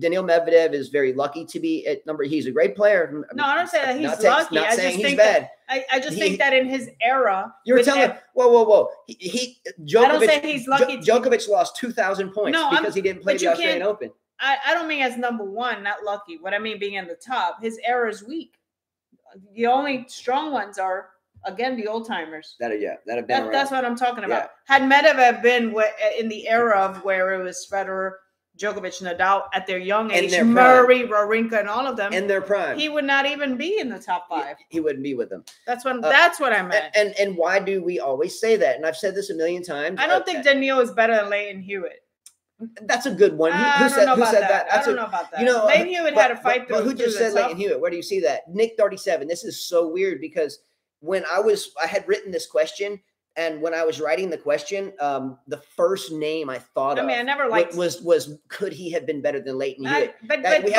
Daniil Medvedev is very lucky to be at number. He's a great player. No, I don't say that he's lucky. Not saying he's bad. I just think that in his era, you're telling. Whoa. Djokovic, I don't say he's lucky. Djokovic lost 2,000 points because he didn't play the Australian Open. I don't mean as number one, not lucky. What I mean being in the top, his era is weak. The only strong ones are Again, the old timers. That'd have been that's what I'm talking about. Yeah. Had Medvedev been in the era of where it was Federer, Djokovic, Nadal at their young age, Murray, Wawrinka, and all of them in their prime, he would not even be in the top five. He wouldn't be with them. That's what I meant. And why do we always say that? And I've said this a million times. I don't think Daniil is better than Lleyton Hewitt. That's a good one. Who said that? I don't know about that. You know, Lleyton Hewitt had a fight. But who just said Lleyton Hewitt? Where do you see that? Nick 37. This is so weird because when I had written this question. And when I was writing the question, the first name I thought of was could he have been better than Lleyton Hewitt? But Lleyton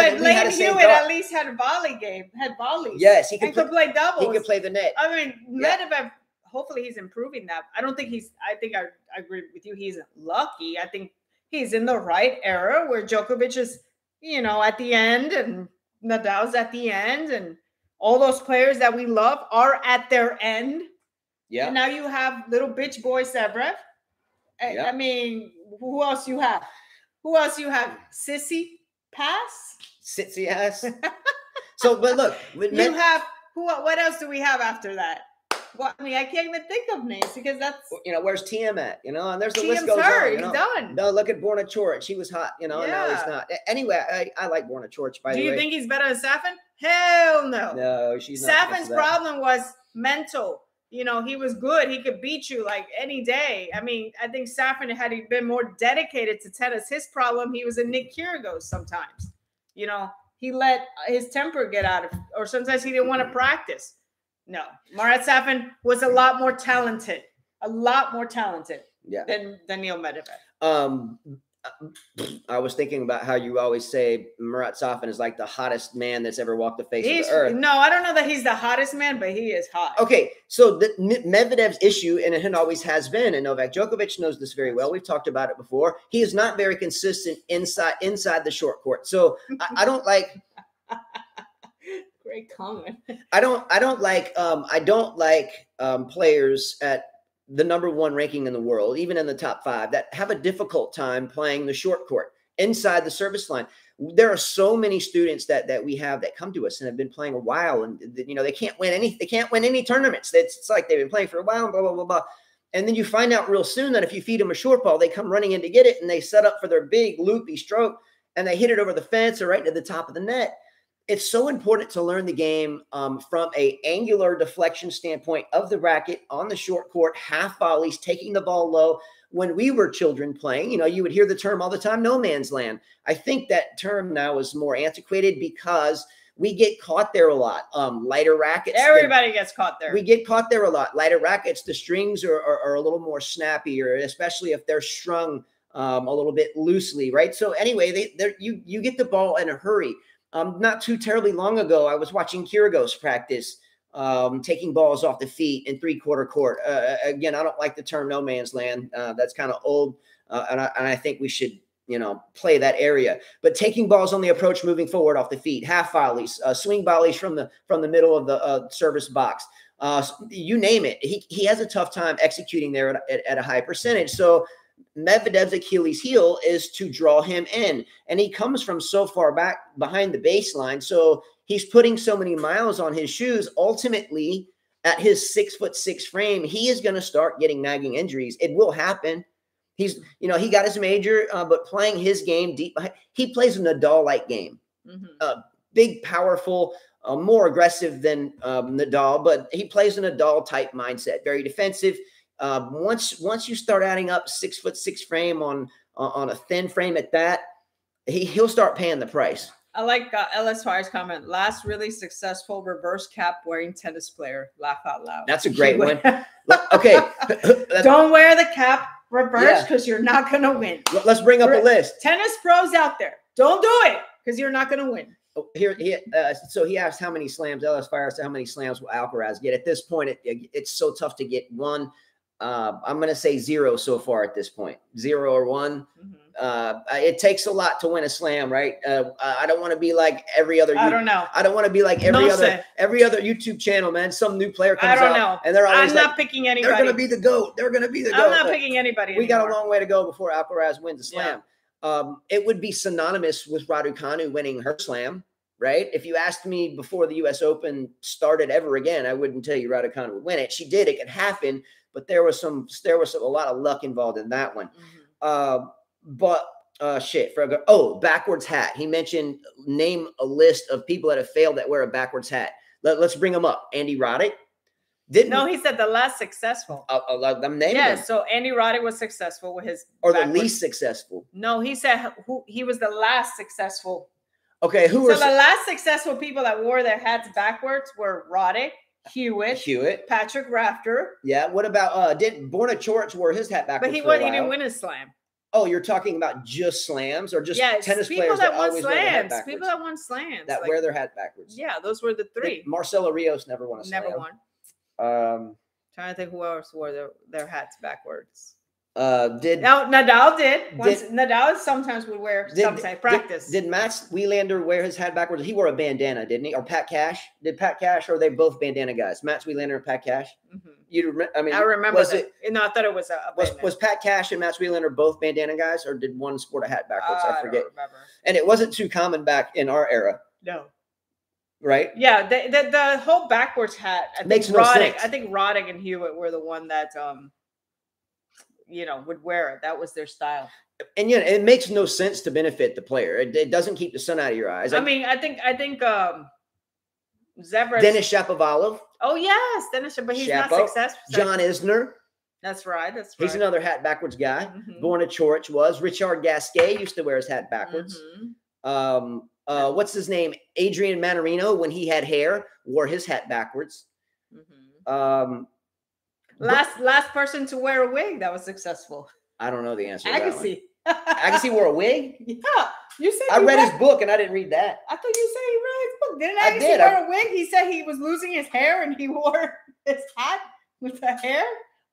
Hewitt at least had a volleys. Yes, he could play doubles. He could play the net. I mean, Medvedev. Hopefully, he's improving that. I don't think he's. I think I agree with you. He's lucky. I think he's in the right era where Djokovic is, you know, at the end, and Nadal's at the end, and all those players that we love are at their end. Yeah. And now you have little bitch boy Zverev. I mean, who else you have? Sissy Pass? Sissy ass. But look. You have, what else do we have after that? Well, I mean, I can't even think of names because that's. You know, where's TM at? You know, and there's the list goes on. You know? He's done. No, look at Borna Choric. He was hot, you know, and now he's not. Anyway, I like Borna Choric, by the way. Do you think he's better than Safin? Hell no. No, she's not. Safin's problem was mental. You know, he was good. He could beat you like any day. I mean, I think Safin, had he been more dedicated to tennis, his problem, he was a Nick Kyrgios sometimes. You know, he let his temper get out of, or sometimes he didn't want to practice. No, Marat Safin was a lot more talented than Daniil Medvedev. I was thinking about how you always say Marat Safin is like the hottest man that's ever walked the face of the earth. No, I don't know that he's the hottest man, but he is hot. Okay, so Medvedev's issue, and it always has been, and Novak Djokovic knows this very well. We've talked about it before. He is not very consistent inside the short court. So I don't like. Great comment. I don't like players at the number one ranking in the world, even in the top five, that have a difficult time playing the short court inside the service line. There are so many students that we have that come to us and have been playing a while, and you know they can't win any tournaments. It's like they've been playing for a while, and blah blah blah blah. And then you find out real soon that if you feed them a short ball, they come running in to get it, and they set up for their big loopy stroke, and they hit it over the fence or right into the top of the net. It's so important to learn the game from a angular deflection standpoint of the racket on the short court, half volleys, taking the ball low. When we were children playing, you know, you would hear the term all the time, no man's land. I think that term now is more antiquated because we get caught there a lot. Lighter rackets. Everybody gets caught there. We get caught there a lot. Lighter rackets, the strings are a little more snappier, especially if they're strung a little bit loosely, right? So anyway, you get the ball in a hurry. Not too terribly long ago, I was watching Kyrgios practice, taking balls off the feet in three-quarter court. Again, I don't like the term no man's land. That's kind of old, and I think we should, you know, play that area. But taking balls on the approach, moving forward off the feet, half volleys, swing volleys from the middle of the service box. You name it. He has a tough time executing there at a high percentage. So Medvedev's Achilles heel is to draw him in, and he comes from so far back behind the baseline. So he's putting so many miles on his shoes. Ultimately, at his 6'6" frame, he is going to start getting nagging injuries. It will happen. He's, you know, he got his major, but playing his game deep behind, he plays a Nadal-like game, big, powerful, more aggressive than Nadal, but he plays a Nadal-type mindset, very defensive. Once you start adding up 6'6" frame on a thin frame at that, he'll start paying the price. I like LSY's comment. Last really successful reverse cap wearing tennis player. Laugh out loud. That's a great one. Okay. Don't wear the cap reverse because you're not going to win. Let's bring up a list. Tennis pros out there, don't do it because you're not going to win. So he asked how many slams. LSY asked how many slams will Alcaraz get. At this point, it's so tough to get one. I'm going to say zero so far at this point, 0 or 1. It takes a lot to win a slam, right? I don't want to be like every other. I don't know. I don't want to be like every other YouTube channel, man. Some new player comes out. I don't know. And they're always I'm not picking anybody. They're going to be the GOAT. They're going to be the GOAT. I'm not picking anybody. We got a long way to go before Alcaraz wins a slam. It would be synonymous with Raducanu winning her slam. right? If you asked me before the U.S. Open started ever again, I wouldn't tell you Raducanu would win it. She did. It could happen, but there was a lot of luck involved in that one. Mm-hmm. Backwards hat. He mentioned name a list of people that have failed that wear a backwards hat. Let's bring them up. Andy Roddick. He said the last successful. I'm naming them. So Andy Roddick was successful with his the least successful. No, he said he was the last successful. Okay, the last successful people that wore their hats backwards were Roddick, Hewitt, Patrick Rafter. Yeah. What about didn't Borna Coric wore his hat backwards? But he didn't win a slam. Oh, you're talking about just slams or just tennis players that always wear their hat backwards? People that won slams. That wear their hat backwards. Yeah, those were the three. Marcelo Rios never won a slam. Never won. Trying to think who else wore their hats backwards. Nadal did. Nadal sometimes would wear practice. Did Mats Wilander wear his hat backwards? He wore a bandana, didn't he? Or Pat Cash? Did Pat Cash, or are they both bandana guys? Mats Wilander and Pat Cash? Mm-hmm. I remember that. No, I thought it was a bandana. Was Pat Cash and Mats Wilander both bandana guys, or did one sport a hat backwards? I forget. Don't remember. And it wasn't too common back in our era. No. Right? Yeah, the whole backwards hat. I think Roddick and Hewitt were the one that would wear it. That was their style. And it makes no sense to benefit the player. It doesn't keep the sun out of your eyes. I think Zverev, Denis Shapovalov. Oh yes, Denis Shapovalov, but he's not successful. John Isner. That's right. He's another hat backwards guy. Mm-hmm. Borna Coric was. Richard Gasquet used to wear his hat backwards. Mm-hmm. What's his name? Adrian Mannarino, when he had hair, wore his hat backwards. Mm-hmm. Last person to wear a wig that was successful. I don't know the answer. Agassi. To that one. Agassi wore a wig? Yeah, you said. I read his book and I didn't read that. I thought you said he read his book. Didn't Agassi wear a wig? He said he was losing his hair and he wore his hat with the hair.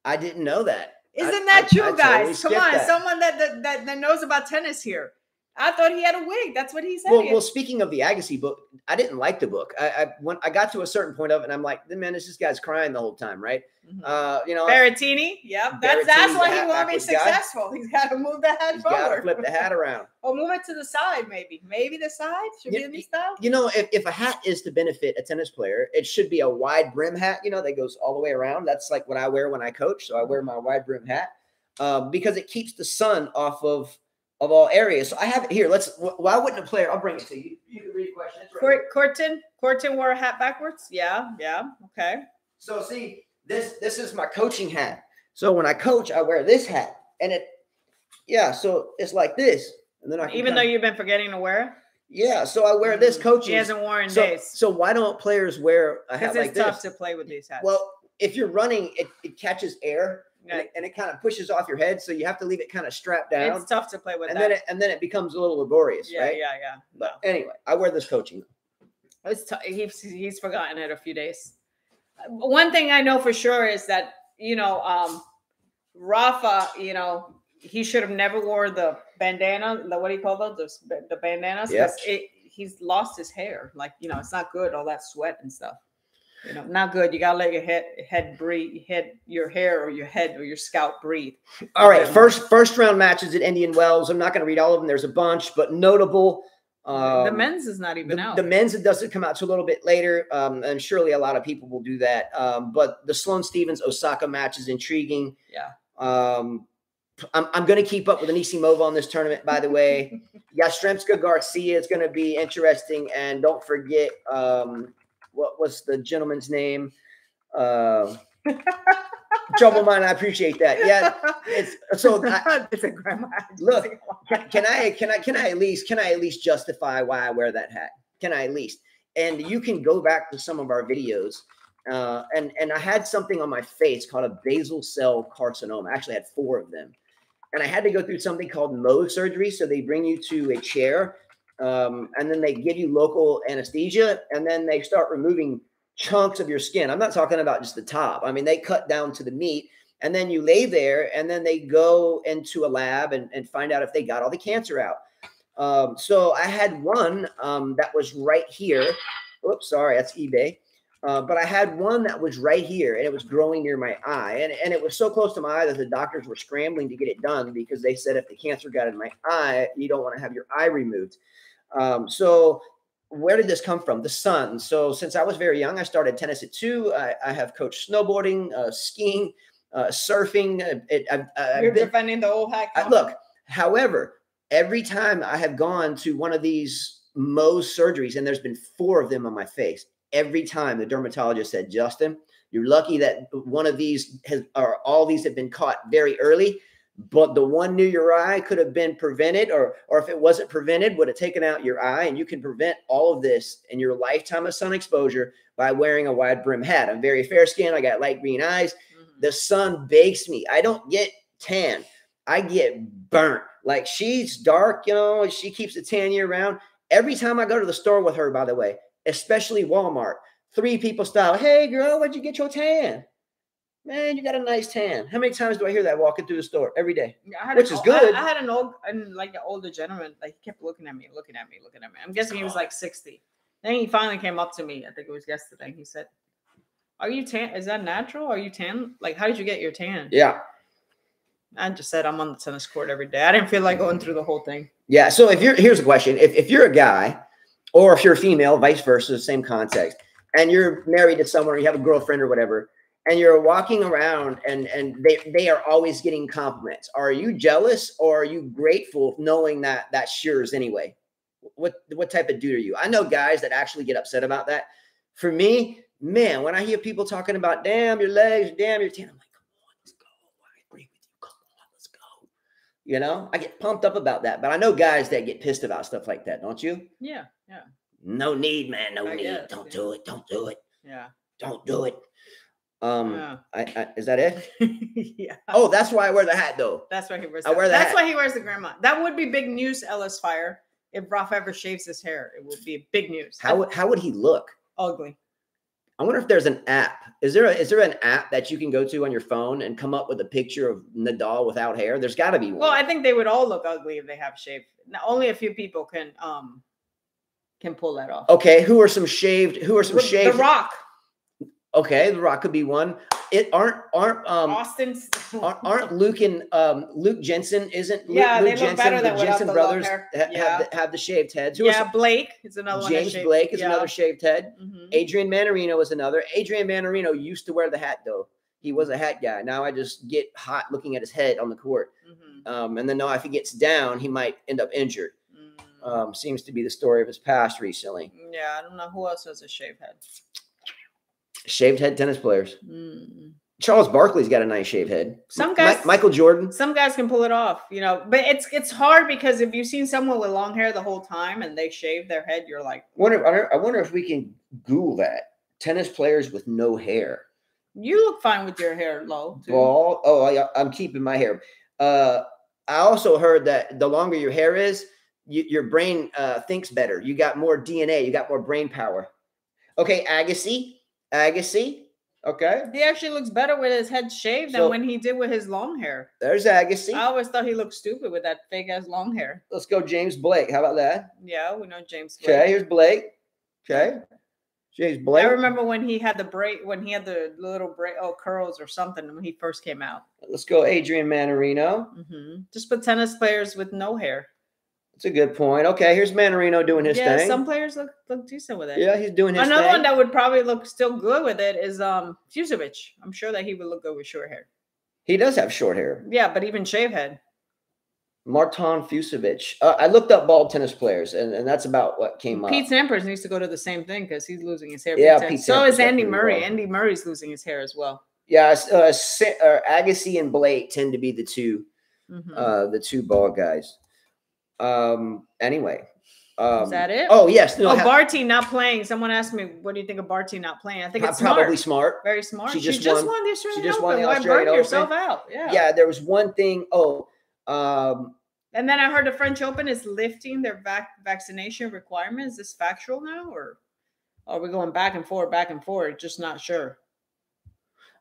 I didn't know that. Isn't that true, guys? Totally. Come on, someone that knows about tennis here. I thought he had a wig. That's what he said. Well, speaking of the Agassi book, I didn't like the book. When I got to a certain point of it, and I'm like, man, this guy's crying the whole time, right? Mm-hmm. Berrettini. Yeah, that's why he won't be successful. He's got to move the hat forward. Got to flip the hat around. Or move it to the side, maybe. Maybe the side should be the new style. If a hat is to benefit a tennis player, it should be a wide brim hat. That goes all the way around. That's like what I wear when I coach. So I wear my wide brim hat because it keeps the sun off of all areas. So I have it here. Why wouldn't a player? I'll bring it to you. You can read the question. Right. Corton wore a hat backwards. Yeah. Okay. So see, this is my coaching hat. So when I coach, I wear this hat and so it's like this. And then even though you've been forgetting to wear it? Yeah. So I wear this coaching. He hasn't worn days. So why don't players wear a hat like this? Because it's tough to play with these hats. Well, if you're running, it catches air. And it kind of pushes off your head, so you have to leave it kind of strapped down. It's tough to play with that. And then it becomes a little laborious, right? Yeah. But anyway, I wear this coaching. He's forgotten it a few days. One thing I know for sure is that, Rafa, he should have never wore the bandana, what do you call those? The bandanas. Yes. He's lost his hair. It's not good, all that sweat and stuff. Not good. You gotta let your head breathe. Your hair or your head or your scalp breathe. All right. First round matches at Indian Wells. I'm not gonna read all of them. There's a bunch, but notable. The men's is not even out. The men's doesn't come out till a little bit later, and surely a lot of people will do that. But the Sloan Stephens Osaka match is intriguing. Yeah. I'm going to keep up with Anisimova on this tournament, by the way. Yastremska Garcia is going to be interesting, and don't forget. What was the gentleman's name? Trouble Mind. I appreciate that. Yeah, it's a grandma. Look, can I at least justify why I wear that hat? Can I at least? And you can go back to some of our videos. And I had something on my face called a basal cell carcinoma. I actually had 4 of them, and I had to go through something called Mohs surgery. So they bring you to a chair. And then they give you local anesthesia, and then they start removing chunks of your skin. I'm not talking about just the top. I mean, they cut down to the meat, and then you lay there, and then they go into a lab and find out if they got all the cancer out. So I had one that was right here. Oops, sorry, that's eBay. But I had one that was right here, and it was growing near my eye. And it was so close to my eye that the doctors were scrambling to get it done because they said if the cancer got in my eye, you don't want to have your eye removed. So where did this come from? The sun. So since I was very young, I started tennis at 2. I have coached snowboarding, skiing, surfing. You're defending the old hack. Look, however, every time I have gone to one of these Mohs surgeries, and there's been 4 of them on my face, every time the dermatologist said, Justin, you're lucky that one of these has, or all these have been caught very early, but the one near your eye could have been prevented, or if it wasn't prevented, would have taken out your eye. And you can prevent all of this in your lifetime of sun exposure by wearing a wide brim hat. I'm very fair skinned. I got light green eyes. Mm-hmm. The sun bakes me. I don't get tan. I get burnt. Like, she's dark, you know, she keeps a tan year round. Every time I go to the store with her, by the way, especially Walmart, 3 people stop. Hey girl, where'd you get your tan? Man, you got a nice tan. How many times do I hear that walking through the store every day? Which is good. I had an old, like an older gentleman, like, kept looking at me. I'm guessing he was like 60. Then he finally came up to me. I think it was yesterday. He said, "Are you tan? Is that natural? Are you tan? Like, how did you get your tan?" Yeah. I just said, I'm on the tennis court every day. I didn't feel like going through the whole thing. Yeah. So if you're, here's a question. If you're a guy, or if you're a female, vice versa, same context, and you're married to someone, or you have a girlfriend or whatever, and you're walking around and they are always getting compliments, are you jealous, or are you grateful knowing that that's yours anyway? What type of dude are you? I know guys that actually get upset about that. For me, man, when I hear people talking about, damn your legs, damn your tan, I'm like, you know, I get pumped up about that. But I know guys that get pissed about stuff like that, don't you? Yeah, yeah. No need, man. No need. Guess, don't do it. Don't do it. Yeah. Don't do it. Yeah. I is that it? Yeah. Oh, that's why I wear the hat, though. That's why he wears. Why he wears the grandma. That would be big news, Ellis Fire. If Raf ever shaves his hair, it would be big news. How would he look? Ugly. I wonder if there's an app. Is there an app that you can go to on your phone and come up with a picture of Nadal without hair? There's got to be one. Well, I think they would all look ugly if they have shaved. Now, only a few people can pull that off. Okay, who are some shaved? Who are some shaved? The Rock. Okay, The Rock could be one. It aren't Luke and Luke Jensen isn't Luke, yeah, Luke they Jensen, look better than Jensen brothers have the shaved heads. Who are Blake is another one. James Blake is another shaved head. Mm-hmm. Adrian Mannarino is another. Adrian Mannarino used to wear the hat though. He was a hat guy. Now I just get hot looking at his head on the court. Mm-hmm. And then if he gets down, he might end up injured. Mm-hmm. Seems to be the story of his past recently. Yeah, I don't know who else has a shaved head. Shaved head tennis players. Mm. Charles Barkley's got a nice shaved head. Some guys, Michael Jordan. Some guys can pull it off, you know. But it's hard because if you've seen someone with long hair the whole time and they shave their head, you're like, I wonder if we can Google that. Tennis players with no hair. You look fine with your hair low. Too. Ball. Oh, I'm keeping my hair. I also heard that the longer your hair is, your brain thinks better. You got more DNA. You got more brain power. Okay, Agassi. Okay. He actually looks better with his head shaved than when he did with his long hair. There's Agassi. I always thought he looked stupid with that fake ass long hair. Let's go James Blake. How about that? Yeah, we know James Blake. Okay, here's Blake. Okay. James Blake. I remember when he had the curls or something when he first came out. Let's go Adrian Mannarino. Mm-hmm. Just put tennis players with no hair. That's a good point. Okay, here's Mannarino doing his thing. Yeah, some players look decent with it. Yeah, he's doing his thing. Another one that would probably look still good with it is Fusovic. I'm sure that he would look good with short hair. He does have short hair. Yeah, but even shave head. Marton Fusovic. I looked up bald tennis players, and that's about what came up. Pete Sampras needs to go to the same thing because he's losing his hair. Yeah, Pete Sampras. So is Andy Murray. Well. Andy Murray's losing his hair as well. Yeah, Agassi and Blake tend to be the two, the two bald guys. Is that it? Oh, yes. No, Barty not playing. Someone asked me, what do you think of Barty not playing? I think it's probably smart. Very smart. She just won the Australian Open. Why burn yourself out? Yeah. Yeah, there was one thing. And then I heard the French Open is lifting their vaccination requirements. Is this factual now? Or are we going back and forth? Just not sure.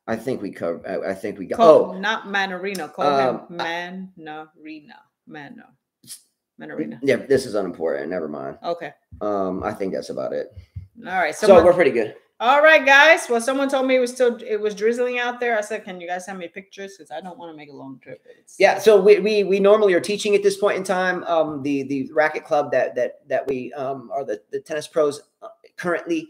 I think we covered. I think we got. Not Mannarino. Call him Mannarino. Mannarino. Yeah, this is unimportant. Never mind. Okay. I think that's about it. All right. So we're pretty good. All right, guys. Well, someone told me it was drizzling out there. I said, can you guys send me pictures? Because I don't want to make a long trip. Yeah, so we normally are teaching at this point in time. The racket club that we are the tennis pros currently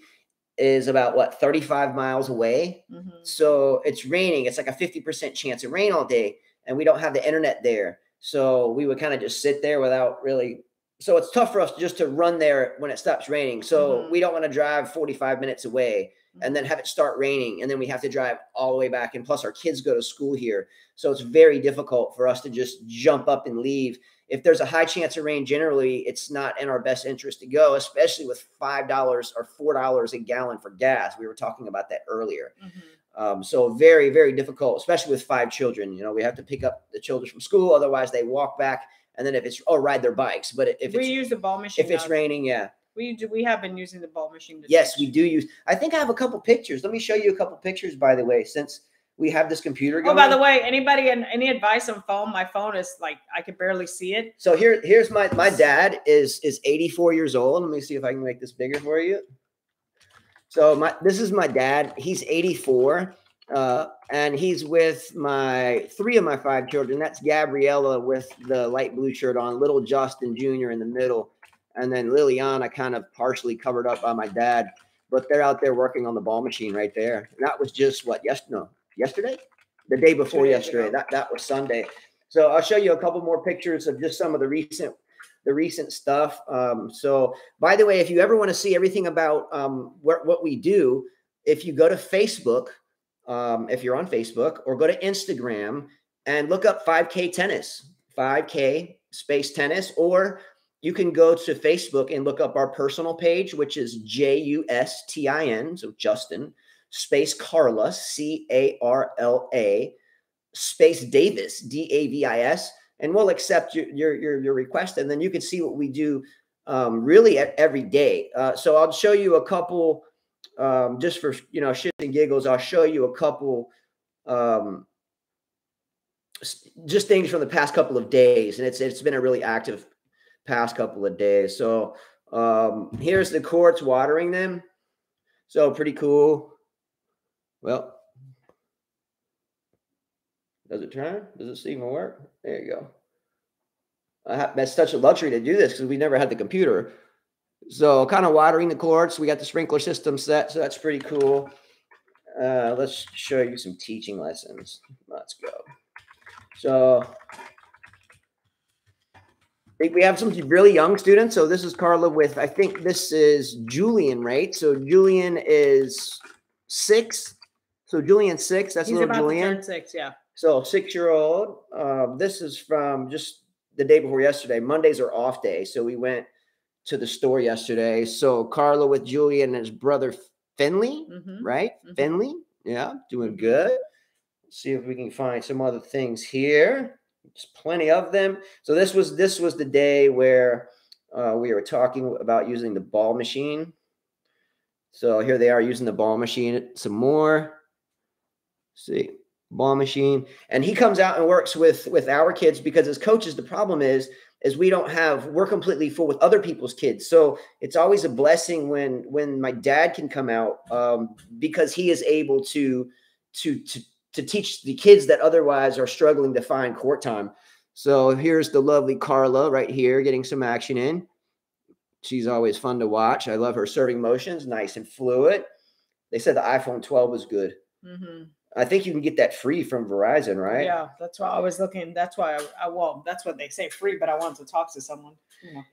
is about, what, 35 miles away. Mm-hmm. So it's raining. It's like a 50% chance of rain all day, and we don't have the internet there. So we would kind of just sit there without really – so it's tough for us just to run there when it stops raining. So we don't want to drive 45 minutes away and then have it start raining. And then we have to drive all the way back. And plus our kids go to school here. So it's very difficult for us to just jump up and leave. If there's a high chance of rain, generally it's not in our best interest to go, especially with $5 or $4 a gallon for gas. We were talking about that earlier. So very, very difficult, especially with 5 children. You know, we have to pick up the children from school. Otherwise they walk back. And then if it's, or ride their bikes, but if it's, we use the ball machine. If it's raining, yeah, we have been using the ball machine. Yes, we do use. I think I have a couple pictures. Let me show you a couple pictures, by the way, since we have this computer going. Oh, by the way, anybody and any advice on phone? My phone is like I can barely see it. So here's my dad is 84 years old. Let me see if I can make this bigger for you. So this is my dad. He's 84. And he's with my 3 of my 5 children. That's Gabriella with the light blue shirt on, little Justin Jr. in the middle, and then Liliana kind of partially covered up by my dad. But they're out there working on the ball machine right there. And that was just what? Yesterday? The day before yesterday. That was Sunday. So I'll show you a couple more pictures of just some of the recent stuff. So by the way, if you ever want to see everything about what we do, if you go to Facebook. If you're on Facebook, or go to Instagram and look up 5K tennis, 5K space tennis, or you can go to Facebook and look up our personal page, which is JUSTIN. So Justin space Carla, CARLA space Davis, DAVIS. And we'll accept your request. And then you can see what we do, really every day. So I'll show you a couple, just for, you know, shits and giggles, I'll show you a couple, just things from the past couple of days. And it's been a really active past couple of days. So, here's the courts, watering them. So pretty cool. Well, does it turn? Does it even work? There you go. That's such a luxury to do this because we never had the computer. So kind of watering the courts. We got the sprinkler system set, so that's pretty cool. Let's show you some teaching lessons. Let's go. So I think we have some really young students. So this is Carla with, I think this is Julian, right? So Julian is 6. So Julian's 6. That's little Julian. He's about to turn 6, yeah. So 6-year-old. This is from just the day before yesterday. Mondays are off day, so we went to the store yesterday. So Carla with Julian and his brother Finley, right? Finley, yeah, doing good. Let's see if we can find some other things here. There's plenty of them. So this was the day where we were talking about using the ball machine. So here they are using the ball machine some more. Let's see, ball machine. And he comes out and works with our kids because as coaches, the problem is we don't have, we're completely full with other people's kids. So it's always a blessing when my dad can come out, because he is able to teach the kids that otherwise are struggling to find court time. So here's the lovely Carla right here getting some action in. She's always fun to watch. I love her serving motions, nice and fluid. They said the iPhone 12 was good. I think you can get that free from Verizon, right? Yeah, that's why I was looking. That's why I well, that's what they say, free, but I wanted to talk to someone. You know.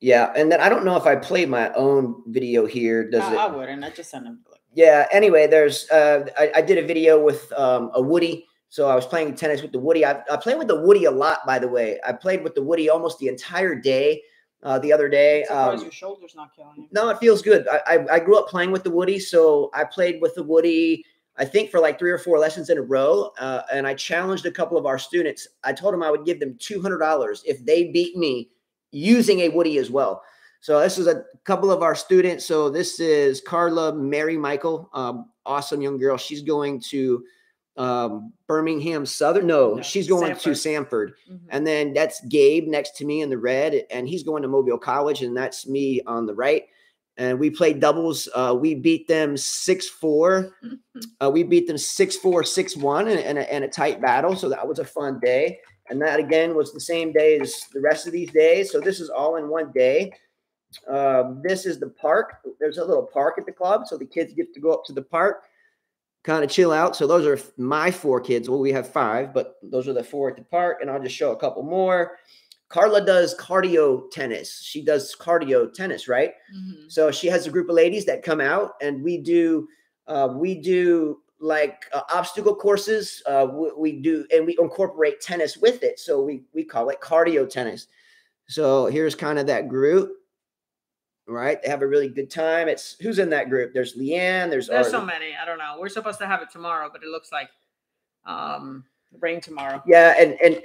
Yeah, and then I don't know if I played my own video here. Does it? I wouldn't. I just sent them. Yeah, anyway, there's I did a video with a Woody. So I was playing tennis with the Woody. I play with the Woody a lot, by the way. I played with the Woody almost the entire day the other day. Surprised your shoulder's not killing you. No, it feels good. I grew up playing with the Woody, so I played with the Woody – I think for like 3 or 4 lessons in a row, and I challenged a couple of our students. I told them I would give them $200 if they beat me using a Woody as well. So this is a couple of our students. So this is Carla Mary Michael, awesome young girl. She's going to Birmingham Southern. No, she's going to Samford. And then that's Gabe next to me in the red, and he's going to Mobile College, and that's me on the right. and we played doubles. We beat them 6-4. We beat them 6-4, 6-1 in a tight battle. So that was a fun day. And that, again, was the same day as the rest of these days. So this is all in one day. This is the park. There's a little park at the club. So the kids get to go up to the park, kind of chill out. So those are my four kids. Well, we have five, but those are the four at the park. And I'll just show a couple more. Carla does cardio tennis. She does cardio tennis, right? Mm-hmm. So she has a group of ladies that come out, and we do obstacle courses. And we incorporate tennis with it. So we call it cardio tennis. So here's kind of that group, right? They have a really good time. It's who's in that group? There's Leanne. There's so many. I don't know. We're supposed to have it tomorrow, but it looks like, rain tomorrow. Yeah,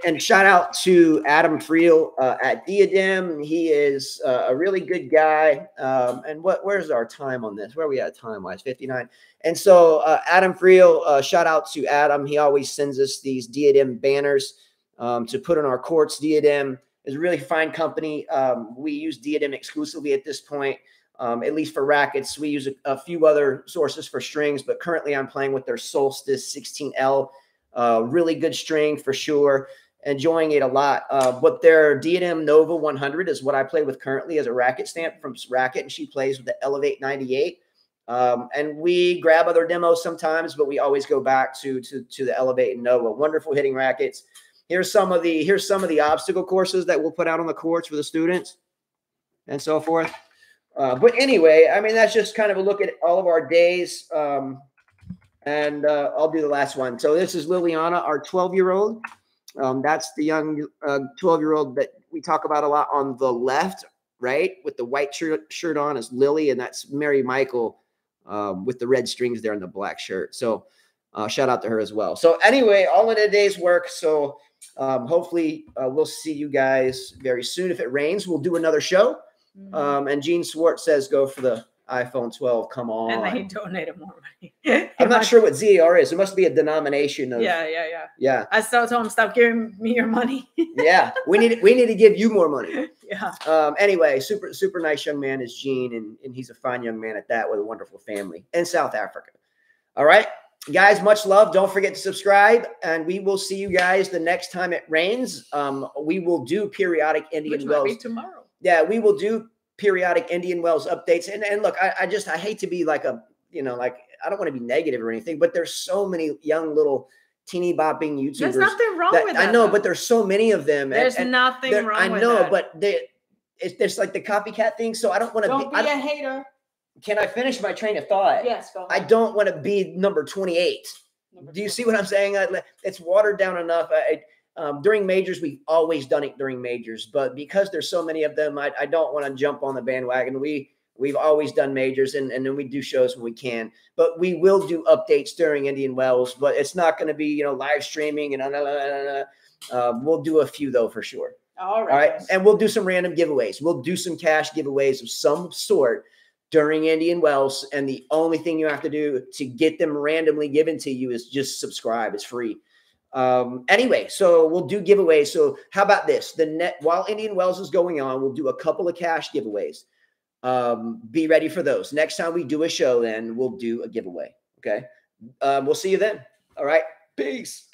and shout out to Adam Friel at Diadem. He is a really good guy. And where's our time on this? Where are we at time-wise? 59. And so Adam Friel, shout out to Adam. He always sends us these Diadem banners to put on our courts. Diadem is a really fine company. We use Diadem exclusively at this point, at least for rackets. We use a few other sources for strings, but currently I'm playing with their Solstice 16L. Really good string for sure. Enjoying it a lot. But their Diadem Nova 100 is what I play with currently as a racket stamp from Racket, and she plays with the Elevate 98. And we grab other demos sometimes, but we always go back to the Elevate and Nova. Wonderful hitting rackets. Here's some of the obstacle courses that we'll put out on the courts for the students and so forth. But anyway, I mean, that's just kind of a look at all of our days. And I'll do the last one. So this is Liliana, our 12-year-old. That's the young 12-year-old that we talk about a lot on the left, right? With the white shirt on is Lily, and that's Mary Michael with the red strings there in the black shirt. So shout out to her as well. So anyway, all in a day's work. So hopefully we'll see you guys very soon. If it rains, we'll do another show. Mm-hmm. And Gene Swartz says go for the iPhone 12, come on. And they donated more money. I'm not sure what ZAR is. It must be a denomination of. Yeah. I still told him, stop giving me your money. Yeah. We need to give you more money. Yeah. Anyway, super nice young man is Gene, and he's a fine young man at that with a wonderful family in South Africa. All right, guys, much love. Don't forget to subscribe, and we will see you guys the next time it rains. We will do periodic Indian Wells. Which might be tomorrow. Yeah, we will do periodic Indian Wells updates. And look, I hate to be like I don't want to be negative or anything, but there's so many young little teeny bopping YouTubers. There's nothing wrong with that. I know, but there's so many of them. There's nothing wrong with that. I know, but there's like the copycat thing. So I don't want to be a hater. Can I finish my train of thought? Yes, go ahead. I don't want to be number 28. Do you see what I'm saying? It's watered down enough. During majors, we've always done it during majors, but because there's so many of them, I don't want to jump on the bandwagon. We've always done majors, and then we do shows when we can, but we will do updates during Indian Wells, but it's not going to be, live streaming and we'll do a few though, for sure. All right. And we'll do some random giveaways. We'll do some cash giveaways of some sort during Indian Wells. And the only thing you have to do to get them randomly given to you is just subscribe. It's free. Anyway, so we'll do giveaways. So how about this? While Indian Wells is going on, we'll do a couple of cash giveaways. Be ready for those. Next time we do a show, then we'll do a giveaway. Okay. We'll see you then. All right. Peace.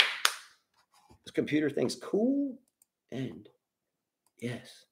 This computer thing's cool. And yes.